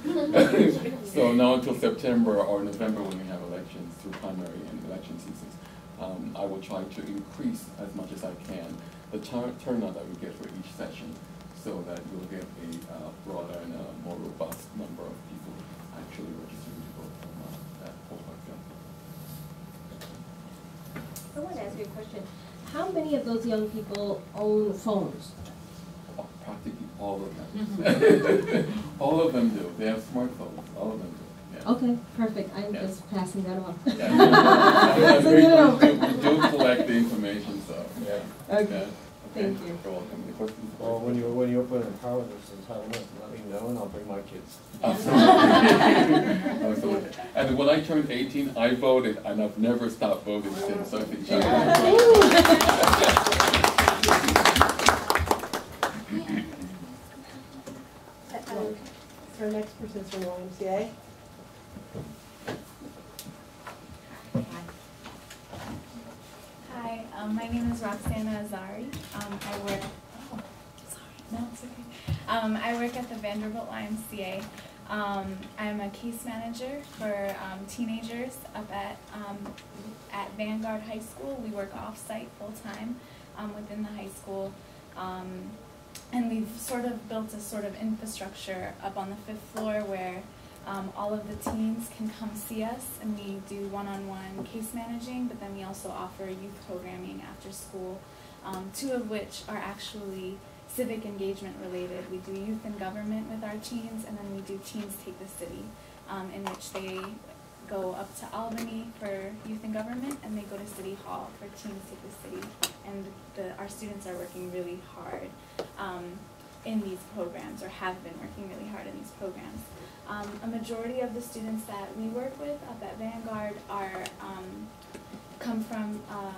So now until September or November when we have elections through primary and election seasons, um, I will try to increase as much as I can the turnout that we get for each session so that you'll get a uh, broader and a more robust number of people actually registering to vote from uh, that cohort. I want to ask you a question. How many of those young people own phones? Oh, practically all of them. Mm-hmm. All of them do. They have smartphones. All of them do. Yeah. Okay, perfect. I'm yeah. just passing that on. Yeah. we, we, do, we do collect the information, so yeah. Okay. Yeah. Okay. Thank you. You're welcome. Any questions? Well, when you when you open an empowerment versus entitlement, let me know, and I'll bring my kids. Absolutely. Absolutely. And when I turned eighteen, I voted, and I've never stopped voting since. So I think. Yeah. Our next person is from W N B C. Hi, um, my name is Roxana Azari. Um, I work. Oh, sorry. No, it's okay. Um, I work at the Vanderbilt Y M C A. Um, I'm a case manager for um, teenagers up at, um, at Vanguard High School. We work off-site full-time um, within the high school. Um, and we've sort of built a sort of infrastructure up on the fifth floor where um, all of the teens can come see us, and we do one-on-one case managing, but then we also offer youth programming after school, um, two of which are actually civic engagement related. We do youth in government with our teens, and then we do Teens Take the City, um, in which they go up to Albany for youth in government, and they go to City Hall for Teens Take the City. And the, our students are working really hard um, in these programs, or have been working really hard in these programs. Um, a majority of the students that we work with up at Vanguard are um, come from uh,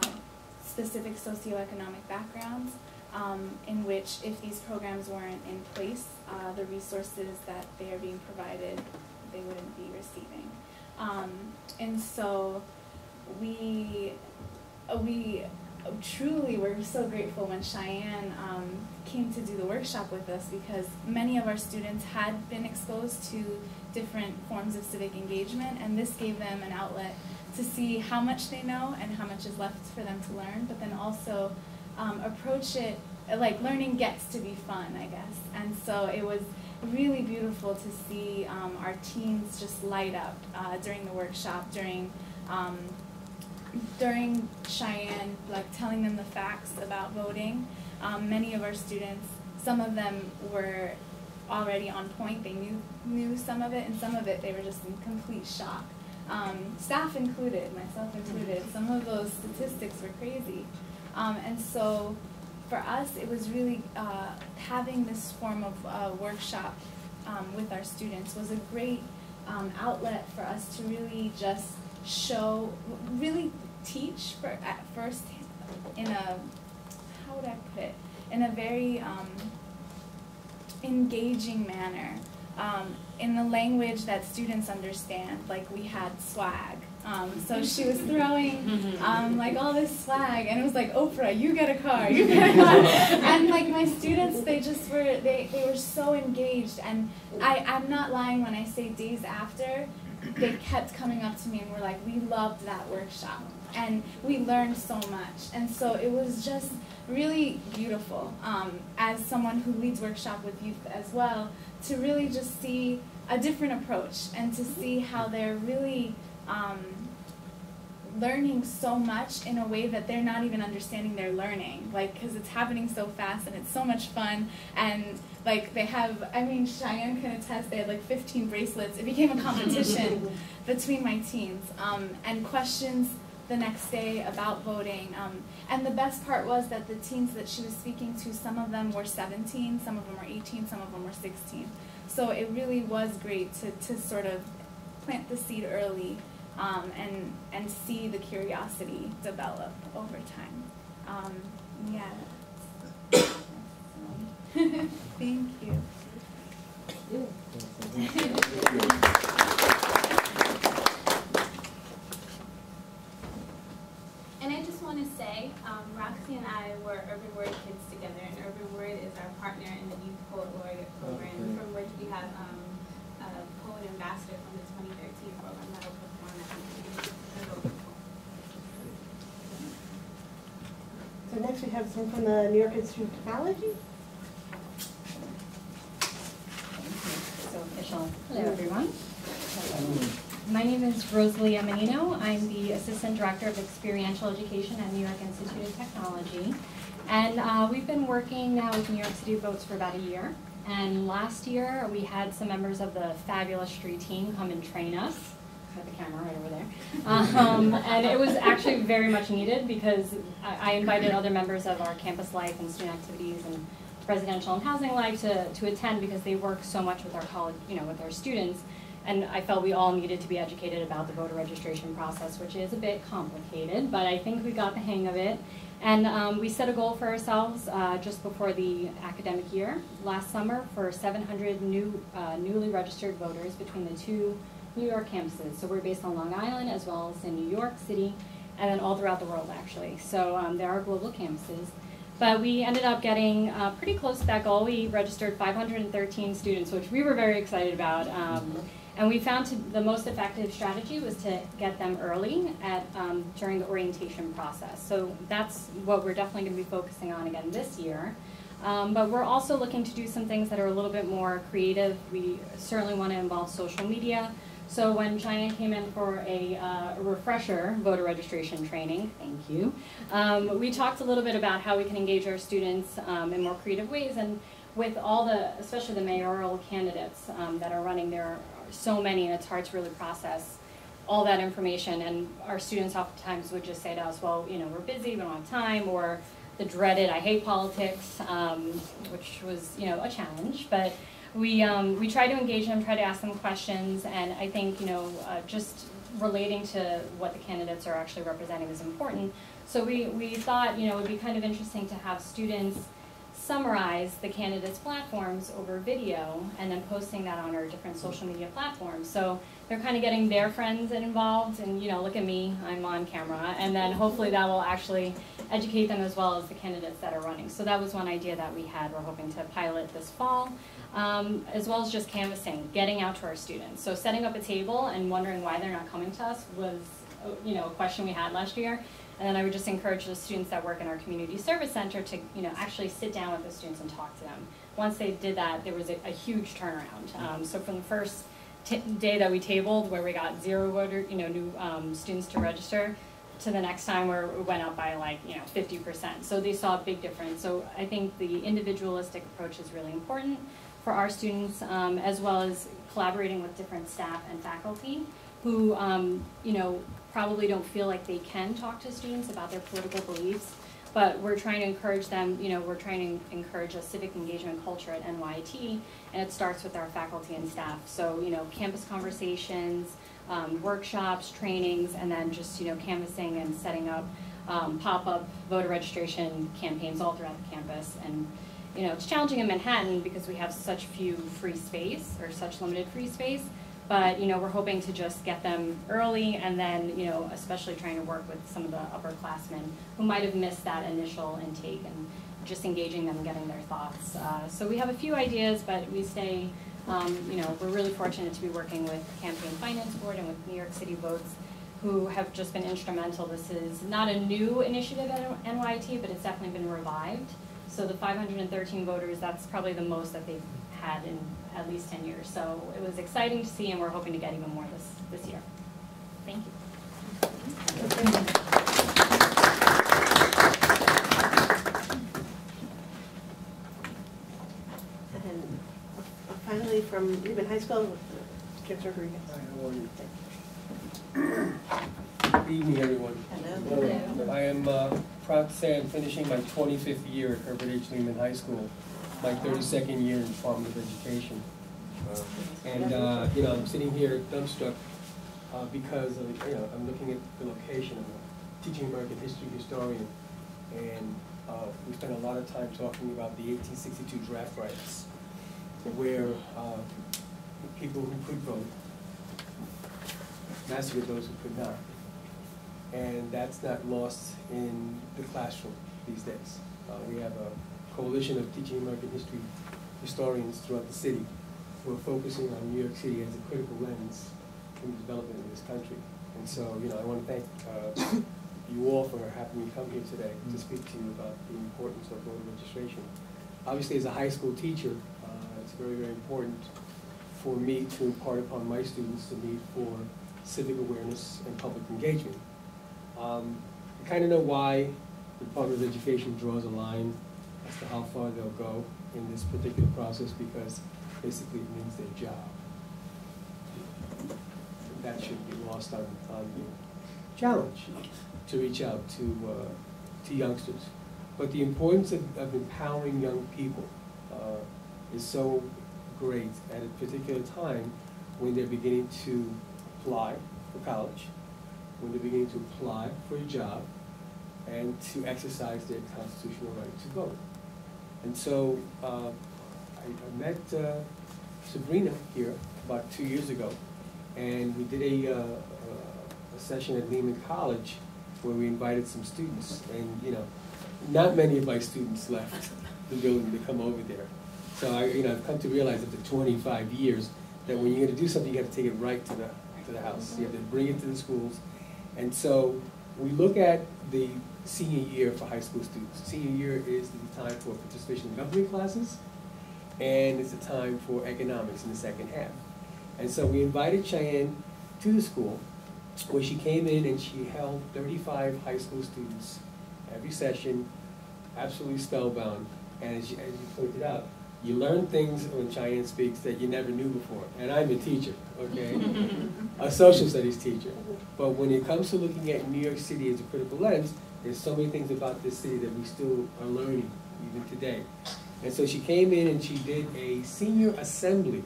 specific socioeconomic backgrounds, Um, in which if these programs weren't in place, uh, the resources that they are being provided, they wouldn't be receiving. Um, and so we, we truly were so grateful when Cheyenne um, came to do the workshop with us, because many of our students had been exposed to different forms of civic engagement, and this gave them an outlet to see how much they know and how much is left for them to learn, but then also Um, approach it like learning gets to be fun, I guess. And so it was really beautiful to see um, our teens just light up uh, during the workshop, during um, during Cheyenne like telling them the facts about voting. Um, many of our students, some of them were already on point, they knew knew some of it, and some of it they were just in complete shock. Um, staff included, myself included, some of those statistics were crazy. Um, and so for us, it was really uh, having this form of uh, workshop um, with our students was a great um, outlet for us to really just show, really teach for, at first in a, how would I put it, in a very um, engaging manner, um, in the language that students understand, like we had swag. Um, so she was throwing um, like all this swag, and it was like, Oprah, you get a car, you get a car. And like my students, they just were, they, they were so engaged. And I, I'm not lying when I say days after, they kept coming up to me and were like, we loved that workshop. And we learned so much. And so it was just really beautiful, um, as someone who leads workshop with youth as well, to really just see a different approach and to see how they're really Um, learning so much in a way that they're not even understanding they're learning, like, because it's happening so fast and it's so much fun. And like they have, I mean, Cheyenne can attest, they had like fifteen bracelets. It became a competition between my teens, um, and questions the next day about voting. Um, and the best part was that the teens that she was speaking to, some of them were seventeen, some of them were eighteen, some of them were sixteen. So it really was great to, to sort of plant the seed early, Um, and, and see the curiosity develop over time. Um, yeah. Thank you. And I just want to say, um, Roxy and I were Urban Word Kids together, and Urban Word is our partner in the Youth Poet Laureate program, okay, from which we have um, a poet ambassador from the twenty thirteen program that will So next we have some from the New York Institute of Technology. So official. Hello everyone. Hello. My name is Rosalie Amanino. I'm the Assistant Director of Experiential Education at New York Institute of Technology. And uh, we've been working now with New York City Votes for about a year. And last year we had some members of the fabulous street team come and train us. The camera right over there. Um, and it was actually very much needed, because I, I invited other members of our campus life and student activities and residential and housing life to, to attend, because they work so much with our college, you know, with our students. And I felt we all needed to be educated about the voter registration process, which is a bit complicated, but I think we got the hang of it. And um, we set a goal for ourselves uh, just before the academic year last summer for seven hundred new, uh, newly registered voters between the two New York campuses. So we're based on Long Island as well as in New York City, and then all throughout the world actually. So um, there are global campuses. But we ended up getting uh, pretty close to that goal. We registered five hundred thirteen students, which we were very excited about. Um, and we found to, the most effective strategy was to get them early at, um, during the orientation process. So that's what we're definitely going to be focusing on again this year. Um, but we're also looking to do some things that are a little bit more creative. We certainly want to involve social media. So when Cheyenne came in for a uh, refresher voter registration training, thank you, um, we talked a little bit about how we can engage our students um, in more creative ways, and with all the, especially the mayoral candidates um, that are running, there are so many and it's hard to really process all that information, and our students oftentimes would just say to us, well, you know, we're busy, we don't have time, or the dreaded, I hate politics, um, which was, you know, a challenge, but We, um, we try to engage them, try to ask them questions, and I think, you know, uh, just relating to what the candidates are actually representing is important. So we, we thought, you know, it would be kind of interesting to have students summarize the candidates' platforms over video and then posting that on our different social media platforms. So they're kind of getting their friends involved and, you know, look at me, I'm on camera, and then hopefully that will actually educate them as well as the candidates that are running. So that was one idea that we had. We're hoping to pilot this fall. Um, as well as just canvassing, getting out to our students. So setting up a table and wondering why they're not coming to us was, you know, a question we had last year. And then I would just encourage the students that work in our community service center to, you know, actually sit down with the students and talk to them. Once they did that, there was a, a huge turnaround. Um, so from the first t day that we tabled, where we got zero voter, you know, new um, students to register, to the next time where we went up by like, you know, fifty percent. So they saw a big difference. So I think the individualistic approach is really important for our students, um, as well as collaborating with different staff and faculty who, um, you know, probably don't feel like they can talk to students about their political beliefs, but we're trying to encourage them, you know, we're trying to encourage a civic engagement culture at N Y I T, and it starts with our faculty and staff. So, you know, campus conversations, um, workshops, trainings, and then just, you know, canvassing and setting up um, pop-up voter registration campaigns all throughout the campus. And you know, it's challenging in Manhattan because we have such few free space, or such limited free space, but, you know, we're hoping to just get them early, and then, you know, especially trying to work with some of the upperclassmen who might have missed that initial intake, and just engaging them and getting their thoughts. Uh, so we have a few ideas, but we stay, um, you know, we're really fortunate to be working with Campaign Finance Board and with New York City Votes, who have just been instrumental. This is not a new initiative at N Y I T, but it's definitely been revived. So the five hundred thirteen voters, that's probably the most that they've had in at least ten years. So it was exciting to see, and we're hoping to get even more this, this year. Thank you. And finally, from Lehman High School, Mister Rodriguez. Hi, how are you? Good evening, everyone. Hello. Hello. Hello. I am uh, proud to say I'm finishing my twenty-fifth year at Herbert H. Lehman High School, my thirty-second year in formative education. Uh, and, uh, you know, I'm sitting here dumbstruck uh, because, of, you know, I'm looking at the location. I'm a teaching American history historian, and uh, we spent a lot of time talking about the eighteen sixty-two draft rights, where uh, people who could vote massacred those who could not. And that's not lost in the classroom these days. Uh, we have a coalition of teaching American history historians throughout the city. We're focusing on New York City as a critical lens in the development of this country. And so, you know, I want to thank uh, you all for having me come here today mm-hmm. to speak to you about the importance of voter registration. Obviously, as a high school teacher, uh, it's very, very important for me to impart upon my students the need for civic awareness and public engagement. Um, I kind of know why the Department of Education draws a line as to how far they'll go in this particular process, because basically it means their job. And that shouldn't be lost on, on the challenge to reach out to, uh, to youngsters. But the importance of, of empowering young people uh, is so great at a particular time when they're beginning to apply for college, when they're beginning to apply for a job, and to exercise their constitutional right to vote. And so uh, I, I met uh, Sabrina here about two years ago, and we did a, uh, a session at Lehman College where we invited some students. And you know, not many of my students left the building to come over there. So I, you know, I've come to realize after twenty-five years that when you're going to do something, you have to take it right to the to the house. You have to bring it to the schools. And so we look at the senior year for high school students. Senior year is the time for participation in government classes, and it's the time for economics in the second half. And so we invited Cheyenne to the school, where she came in and she held thirty-five high school students every session, absolutely spellbound. And as you, as you pointed out, you learn things when Cheyenne speaks that you never knew before. And I'm a teacher, okay? A social studies teacher. But when it comes to looking at New York City as a critical lens, there's so many things about this city that we still are learning, even today. And so she came in and she did a senior assembly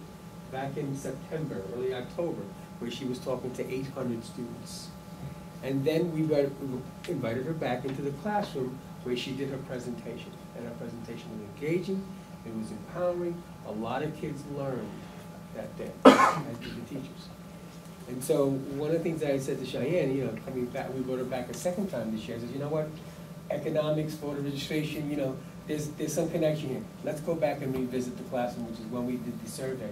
back in September, early October, where she was talking to eight hundred students. And then we invited her back into the classroom where she did her presentation. And her presentation was engaging, it was empowering. A lot of kids learned that day, as did the teachers. And so one of the things that I said to Cheyenne, you know, coming back, we brought her back a second time this year. I said, you know what, economics, voter registration, you know, there's, there's some connection here. Let's go back and revisit the classroom, which is when we did the survey.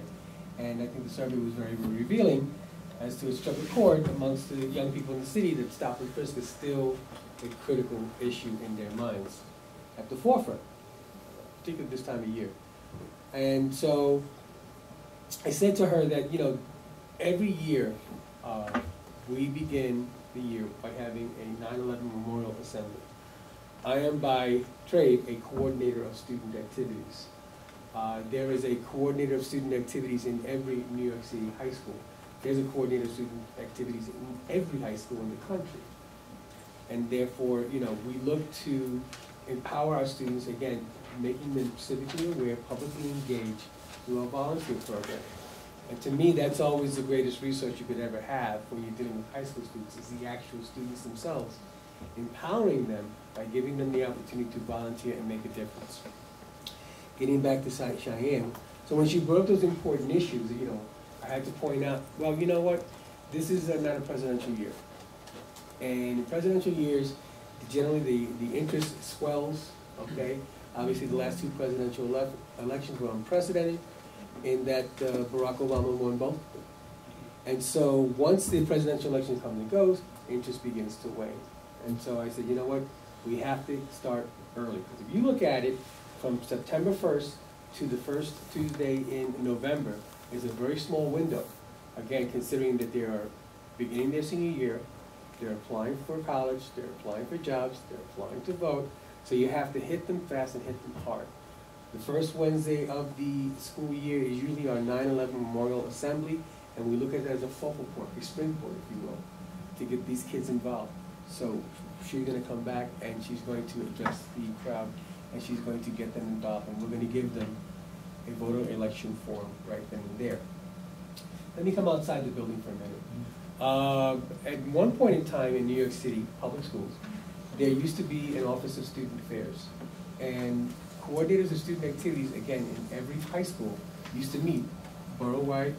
And I think the survey was very, very revealing as to it struck a chord amongst the young people in the city that stop and frisk is still a critical issue in their minds at the forefront, particularly this time of year. And so I said to her that, you know, every year uh, we begin the year by having a nine eleven memorial assembly. I am by trade a coordinator of student activities. Uh, there is a coordinator of student activities in every New York City high school. There's a coordinator of student activities in every high school in the country. And therefore, you know, we look to empower our students, again, making them civically aware, publicly engaged through a volunteer program. And to me, that's always the greatest resource you could ever have when you're dealing with high school students, is the actual students themselves, empowering them by giving them the opportunity to volunteer and make a difference. Getting back to Cheyenne, so when she brought up those important issues, you know, I had to point out, well, you know what, this is a, not a presidential year. And in presidential years, generally the, the interest swells, okay? Obviously the last two presidential elef elections were unprecedented in that uh, Barack Obama won both. And so once the presidential election comes and goes, interest begins to wane. And so I said, you know what, we have to start early. Because if you look at it, from September first to the first Tuesday in November is a very small window. Again, considering that they are beginning their senior year, they're applying for college, they're applying for jobs, they're applying to vote. So you have to hit them fast and hit them hard. The first Wednesday of the school year is usually our nine eleven Memorial Assembly, and we look at it as a focal point, a springboard, if you will, to get these kids involved. So she's gonna come back and she's going to address the crowd, and she's going to get them involved, and we're going to give them a voter election form right then and there. Let me come outside the building for a minute. Uh, at one point in time in New York City public schools, there used to be an Office of Student Affairs, and coordinators of student activities, again, in every high school used to meet borough-wide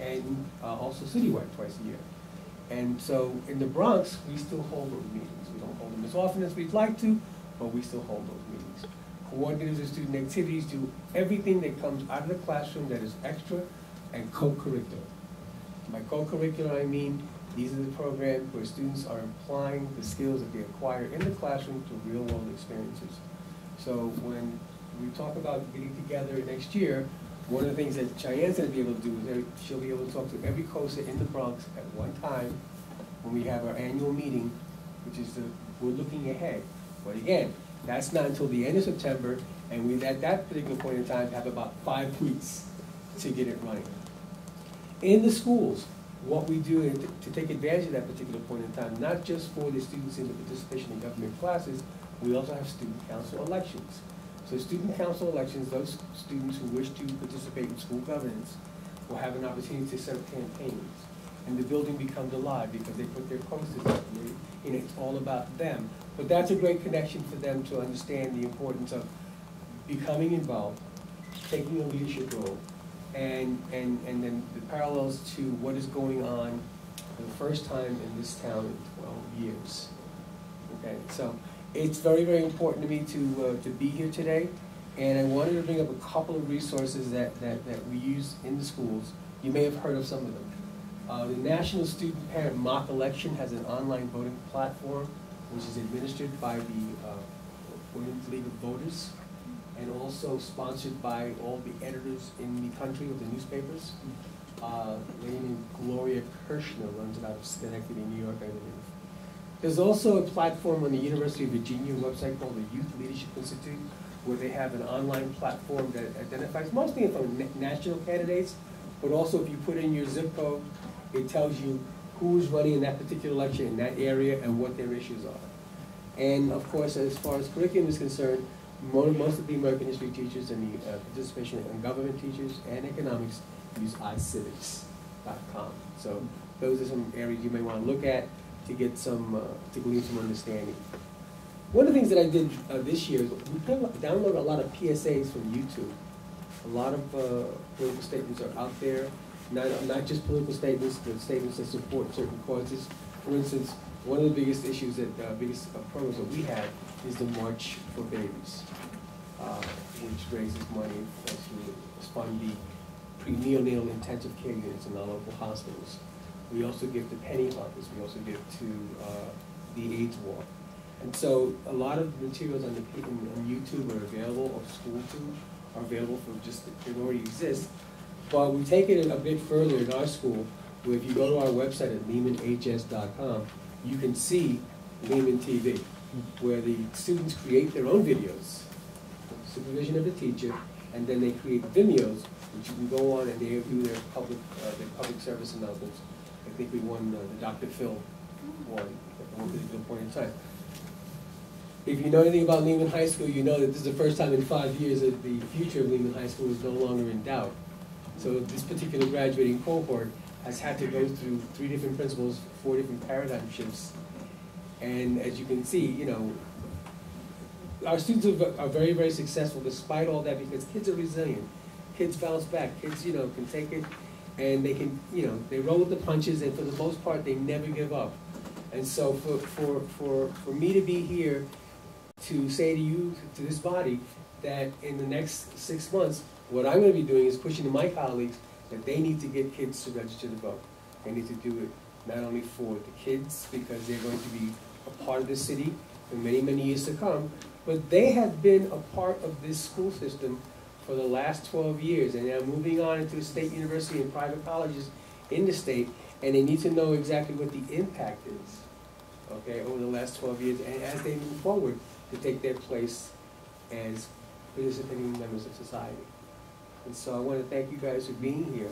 and uh, also city-wide twice a year. And so in the Bronx, we still hold those meetings. We don't hold them as often as we'd like to, but we still hold those meetings. Coordinators of student activities do everything that comes out of the classroom that is extra and co-curricular. By co-curricular, I mean these are the programs where students are applying the skills that they acquire in the classroom to real-world experiences. So when we talk about getting together next year, one of the things that Cheyenne's going to be able to do is that she'll be able to talk to every COSA in the Bronx at one time when we have our annual meeting, which is the, we're looking ahead. But again, that's not until the end of September, and we, at that particular point in time, have about five weeks to get it running. In the schools, what we do is to take advantage of that particular point in time, not just for the students in the participation in government classes, we also have student council elections. So student council elections, those students who wish to participate in school governance will have an opportunity to set up campaigns. And the building becomes alive because they put their posters up, and they, you know, it's all about them. But that's a great connection for them to understand the importance of becoming involved, taking a leadership role, and, and, and then the parallels to what is going on for the first time in this town in twelve years. Okay, so it's very, very important to me to, uh, to be here today, and I wanted to bring up a couple of resources that, that, that we use in the schools. You may have heard of some of them. Uh, the National Student Parent Mock Election has an online voting platform which is administered by the uh, Women's League of Voters and also sponsored by all the editors in the country of the newspapers. Uh, a lady named Gloria Kirshner runs it out of Schenectady, New York, I believe. There's also a platform on the University of Virginia website called the Youth Leadership Institute, where they have an online platform that identifies mostly for national candidates, but also if you put in your zip code, it tells you who is running in that particular election in that area and what their issues are. And of course, as far as curriculum is concerned, most of the American history teachers and the uh, participation in government teachers and economics use i civics dot com. So those are some areas you may want to look at to get some, uh, to glean some understanding. One of the things that I did uh, this year is we downloaded a lot of P S As from YouTube. A lot of uh, political statements are out there. Not, not just political statements, but statements that support certain causes. For instance, one of the biggest issues that, uh, biggest uh, programs that we have is the March for Babies, uh, which raises money to fund the pre-neonatal intensive care units in our local hospitals. We also give to penny harvest. We also give to uh, the AIDS Walk. And so a lot of materials on, the, on YouTube are available, or SchoolTube are available for just, it already exists. But we take it a bit further in our school, where if you go to our website at Lehman H S dot com, you can see Lehman T V, where the students create their own videos, supervision of the teacher, and then they create Vimeos, which you can go on and they do their public, uh, their public service announcements. I think we won uh, the Doctor Phil one at one particular point in time. If you know anything about Lehman High School, you know that this is the first time in five years that the future of Lehman High School is no longer in doubt. So this particular graduating cohort has had to go through three different principals, four different paradigm shifts. And as you can see, you know, our students are very, very successful despite all that, because kids are resilient. Kids bounce back. Kids, you know, can take it. And they can, you know, they roll with the punches, and for the most part, they never give up. And so for, for, for, for me to be here to say to you, to this body, that in the next six months, what I'm going to be doing is pushing to my colleagues that they need to get kids to register to vote. They need to do it not only for the kids, because they're going to be a part of the city for many, many years to come, but they have been a part of this school system for the last twelve years, and they're moving on into the state university and private colleges in the state, and they need to know exactly what the impact is, okay, over the last twelve years, and as they move forward to take their place as participating members of society. And so I want to thank you guys for being here.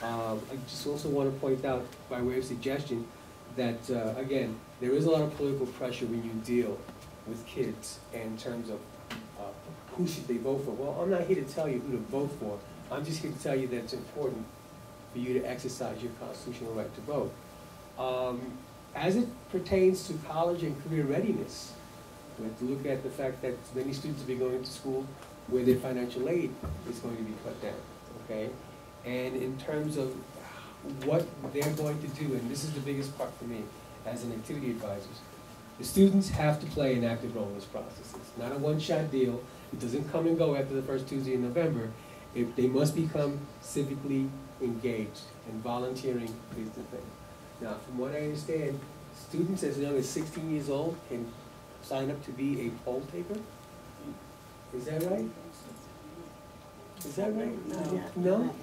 Um, I just also want to point out, by way of suggestion, that uh, again, there is a lot of political pressure when you deal with kids in terms of who should they vote for? Well, I'm not here to tell you who to vote for. I'm just here to tell you that it's important for you to exercise your constitutional right to vote. Um, as it pertains to college and career readiness, we have to look at the fact that many students will be going to school where their financial aid is going to be cut down, okay? And in terms of what they're going to do, and this is the biggest part for me as an activity advisor, the students have to play an active role in this process. It's not a one-shot deal. It doesn't come and go after the first Tuesday in November. If they must become civically engaged, and volunteering is the thing. Now, from what I understand, students as young as sixteen years old can sign up to be a poll taker. Is that right? Is that right? No. No?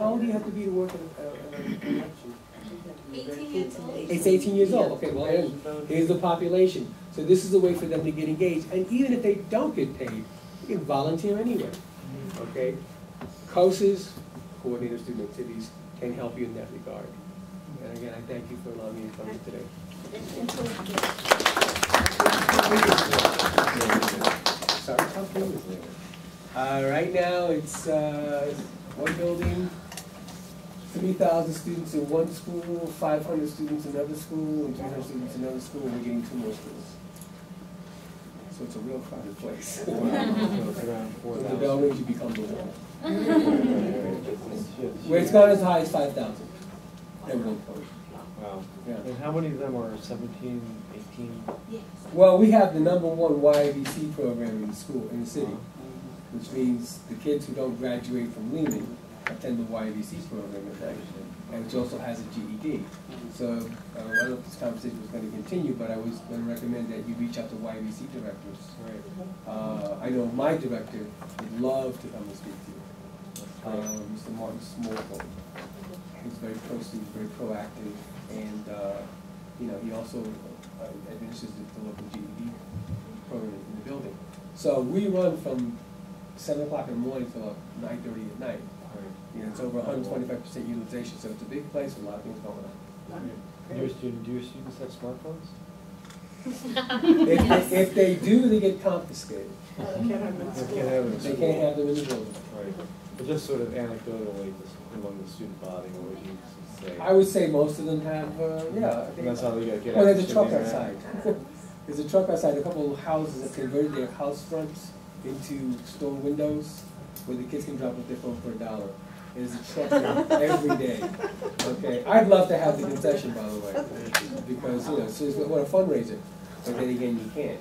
How old do you have to be to work in an election? eighteen years old. It's eighteen years old. Okay, well, here's the population. So this is a way for them to get engaged. And even if they don't get paid, you can volunteer anywhere, okay? C O S As, Coordinator of Student Activities, can help you in that regard. And again, I thank you for allowing me to come here today. Sorry, how cool is it? Uh, right now, it's uh, one building, three thousand students in one school, five hundred students in another school, and two hundred students in another school, and we're getting two more schools. So it's a real crowded place. Wow. So the bell rings, you become the wall. Where it's gone as high as five thousand. Everyone comes. Wow. Yeah. And how many of them are seventeen, eighteen? Yes. Well, we have the number one Y A B C program in the school, in the city, mm-hmm. which means the kids who don't graduate from Lehman attend the Y A B C program, in fact, and which also has a G E D. So uh, I don't know if this conversation was going to continue, but I was going to recommend that you reach out to Y A B C directors. Right? Uh, I know my director would love to come and speak to you. Um, Mister Martin Smallfold. He's very closely, very proactive, and uh, you know, he also uh, administers the, the local G E D program in the building. So we run from seven o'clock in the morning till nine thirty at night. You know, it's over one hundred twenty-five percent utilization, so it's a big place with a lot of things going on. Do your students, do your students have smartphones? if, yes. they, if they do, they get confiscated. They can't have them in the building. They can't have them in the building. Right. But just sort of anecdotally among the student body, what would you say? I would say most of them have, uh, yeah. I think that's how they got to get out. Well, there's a truck outside. There's a truck outside. A couple of houses that converted their house fronts into store windows where the kids can drop off their phone for a dollar. It is a truck every day. Okay, I'd love to have the concession, by the way, because you know, so it's, what a fundraiser. But then again, you can't.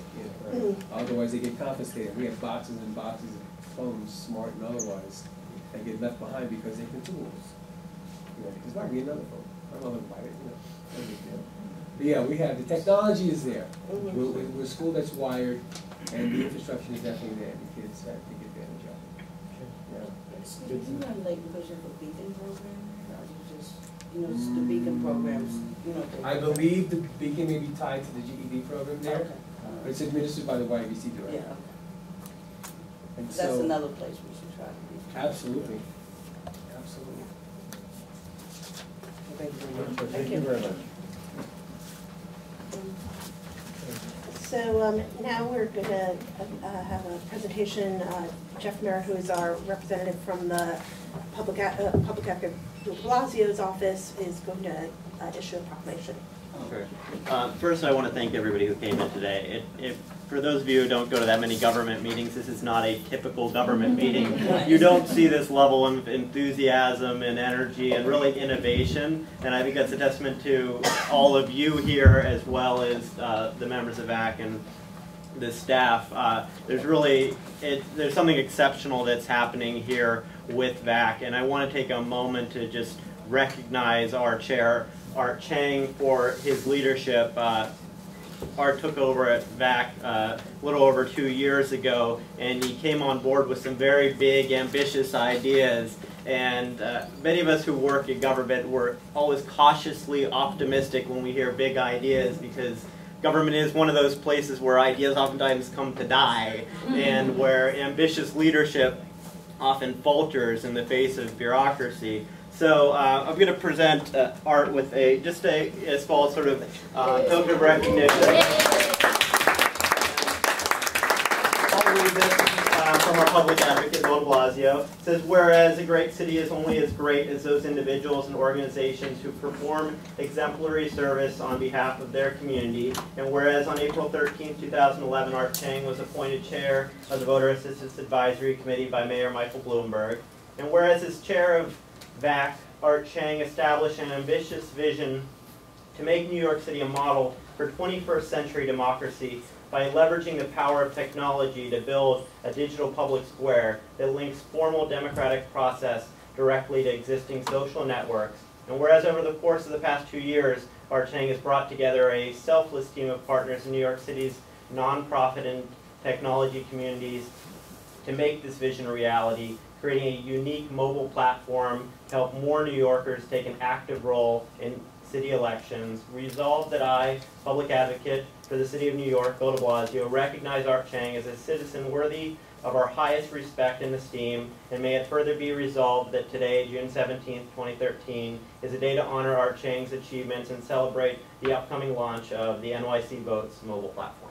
You know, right? Otherwise, they get confiscated. We have boxes and boxes of phones, smart and otherwise, that get left behind because they consume. You know, because why be another phone? I'm not going to buy it. You know, no big deal. But yeah, we have the technology is there. We're, we're a school that's wired, and the infrastructure is definitely there. The kids have to get advantage of it. Yeah. So do you have like vision for Beacon program, or you just you know just the Beacon programs? You know. I believe the Beacon may be tied to the G E D program there, okay. But it's administered by the Y A B C director. Yeah. And so that's another place we should try to. Absolutely. Absolutely. Well, thank you very much. Thank, thank you very much. So um, now we're going to uh, have a presentation. Uh, Jeff Merritt, who is our representative from the Public uh, Public Actor Bill Palazzio's office, is going to uh, issue a proclamation. Sure. Uh, first, I want to thank everybody who came in today. It, it, for those of you who don't go to that many government meetings, this is not a typical government meeting. You don't see this level of enthusiasm and energy and really innovation, and I think that's a testament to all of you here as well as uh, the members of A C and the staff. Uh, there's really, it, there's something exceptional that's happening here with V A C, and I want to take a moment to just recognize our chair, Art Chang, for his leadership. Uh, Art took over at V A C uh, a little over two years ago, and he came on board with some very big, ambitious ideas. And uh, many of us who work in government were always cautiously optimistic when we hear big ideas, because government is one of those places where ideas oftentimes come to die, and where ambitious leadership often falters in the face of bureaucracy. So uh, I'm going to present uh, Art with a just a as follows sort of uh, token of recognition. I'll read this uh, from our public advocate, Bill de Blasio. It says, whereas a great city is only as great as those individuals and organizations who perform exemplary service on behalf of their community, and whereas on April thirteenth, two thousand eleven, Art Chang was appointed chair of the Voter Assistance Advisory Committee by Mayor Michael Bloomberg, and whereas as chair of V A C, Art Chang established an ambitious vision to make New York City a model for twenty-first century democracy by leveraging the power of technology to build a digital public square that links formal democratic process directly to existing social networks. And whereas over the course of the past two years, Art Chang has brought together a selfless team of partners in New York City's nonprofit and technology communities to make this vision a reality, creating a unique mobile platform to help more New Yorkers take an active role in city elections. Resolved that I, public advocate for the City of New York, Bill de Blasio, recognize Art Chang as a citizen worthy of our highest respect and esteem, and may it further be resolved that today, June seventeenth, twenty thirteen, is a day to honor Art Chang's achievements and celebrate the upcoming launch of the N Y C Votes mobile platform.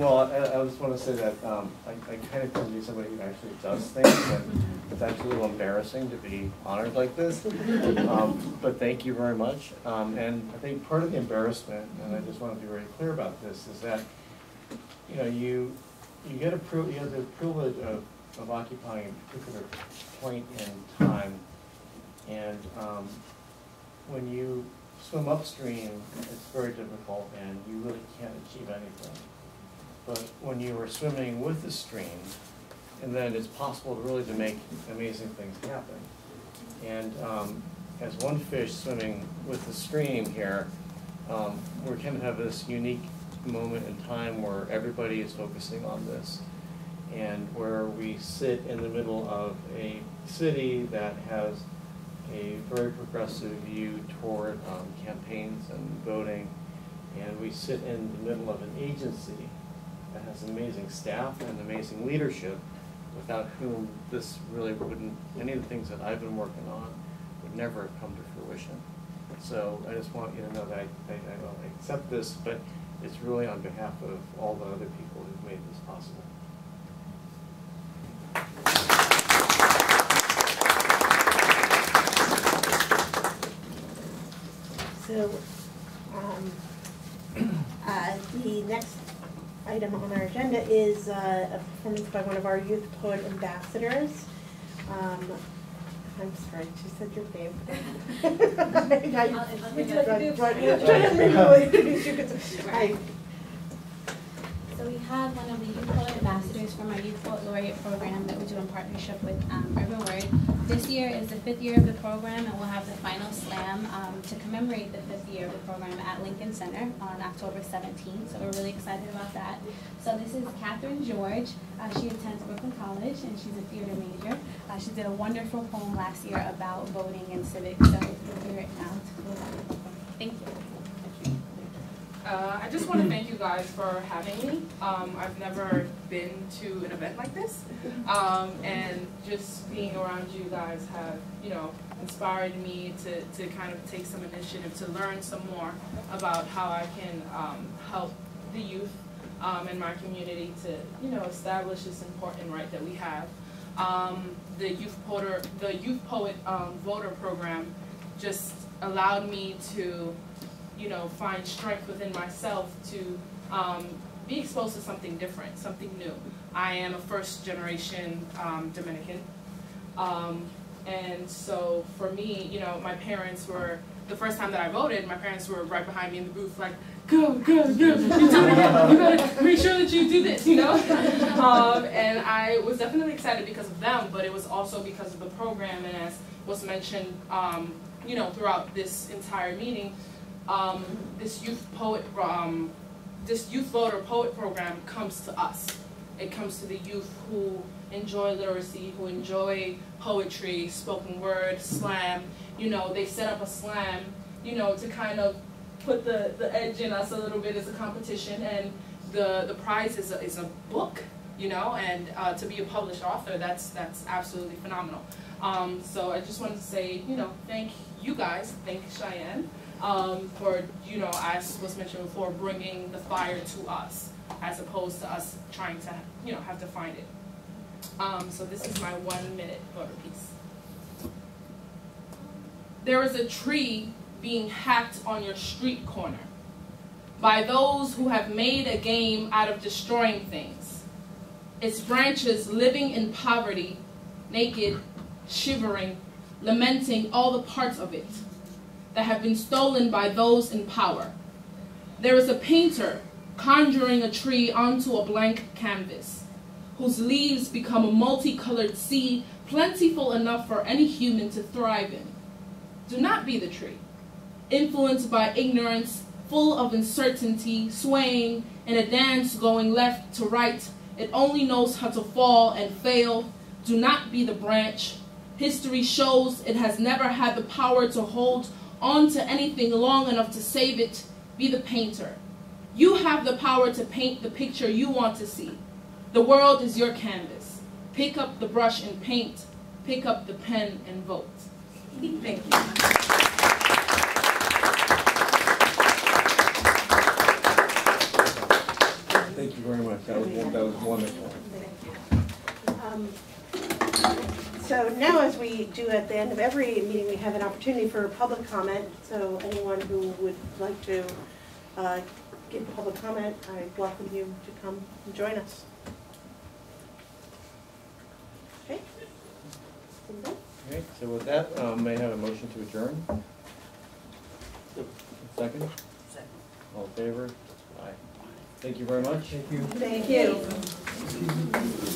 Well, I, I just want to say that um, I, I kind of couldn't be somebody who actually does things, and it's actually a little embarrassing to be honored like this. Um, but thank you very much. Um, and I think part of the embarrassment, and I just want to be very clear about this, is that you know you you get a you have the privilege of of occupying a particular point in time. And um, when you swim upstream, it's very difficult and you really can't achieve anything. But when you are swimming with the stream, and then it's possible really to make amazing things happen. And um, as one fish swimming with the stream here, um, we're kind of have this unique moment in time where everybody is focusing on this, and where we sit in the middle of a city that has a very progressive view toward um, campaigns and voting, and we sit in the middle of an agency that has amazing staff and amazing leadership, without whom this really wouldn't, any of the things that I've been working on would never have come to fruition. So I just want you to know that I, I, I accept this, but it's really on behalf of all the other people who've made this possible. So um, uh, the next item on our agenda is uh, a performance by one of our youth poet ambassadors. Um, I'm sorry, she said your name. So we have one of the youth poet ambassadors from our Youth Poet Laureate program that we do in partnership with um, Urban Word. This year is the fifth year of the program, and we'll have the final slam um, to commemorate the fifth year of the program at Lincoln Center on October seventeenth, so we're really excited about that. So this is Catherine George. Uh, she attends Brooklyn College, and she's a theater major. Uh, she did a wonderful poem last year about voting and civics, so we'll hear it now. Thank you. Uh, I just want to thank you guys for having me. Um, I've never been to an event like this, um, and just being around you guys have, you know, inspired me to, to kind of take some initiative to learn some more about how I can um, help the youth um, in my community to, you know, establish this important right that we have. Um, the youth poet, the youth poet um, voter program, just allowed me to, you know, find strength within myself to um, be exposed to something different, something new. I am a first-generation um, Dominican, um, and so for me, you know, my parents were, the first time that I voted, my parents were right behind me in the booth, like, go, go, go, you do it, you gotta make sure that you do this, you know? Um, and I was definitely excited because of them, but it was also because of the program, and as was mentioned, um, you know, throughout this entire meeting, Um, this youth poet, um, this youth voter poet program comes to us. It comes to the youth who enjoy literacy, who enjoy poetry, spoken word, slam. You know, they set up a slam, you know, to kind of put the, the edge in us a little bit as a competition. And the, the prize is a, is a book, you know, and uh, to be a published author, that's, that's absolutely phenomenal. Um, so I just wanted to say, you know, thank you guys, thank Cheyenne. Um, for, you know, as was mentioned before, bringing the fire to us, as opposed to us trying to, you know, have to find it. Um, so this is my one-minute voter piece. There is a tree being hacked on your street corner by those who have made a game out of destroying things. Its branches living in poverty, naked, shivering, lamenting all the parts of it that have been stolen by those in power. There is a painter conjuring a tree onto a blank canvas, whose leaves become a multicolored seed plentiful enough for any human to thrive in. Do not be the tree, influenced by ignorance, full of uncertainty, swaying in a dance going left to right. It only knows how to fall and fail. Do not be the branch. History shows it has never had the power to hold onto anything long enough to save it. Be the painter. You have the power to paint the picture you want to see. The world is your canvas. Pick up the brush and paint. Pick up the pen and vote. Thank you. Thank you very much. That was, that was wonderful. Um, So now, as we do at the end of every meeting, we have an opportunity for public comment. So anyone who would like to uh, give public comment, I welcome you to come and join us. So with that, um, may I have a motion to adjourn? Second? Second. All in favor? Aye. Thank you very much. Thank you. Thank you.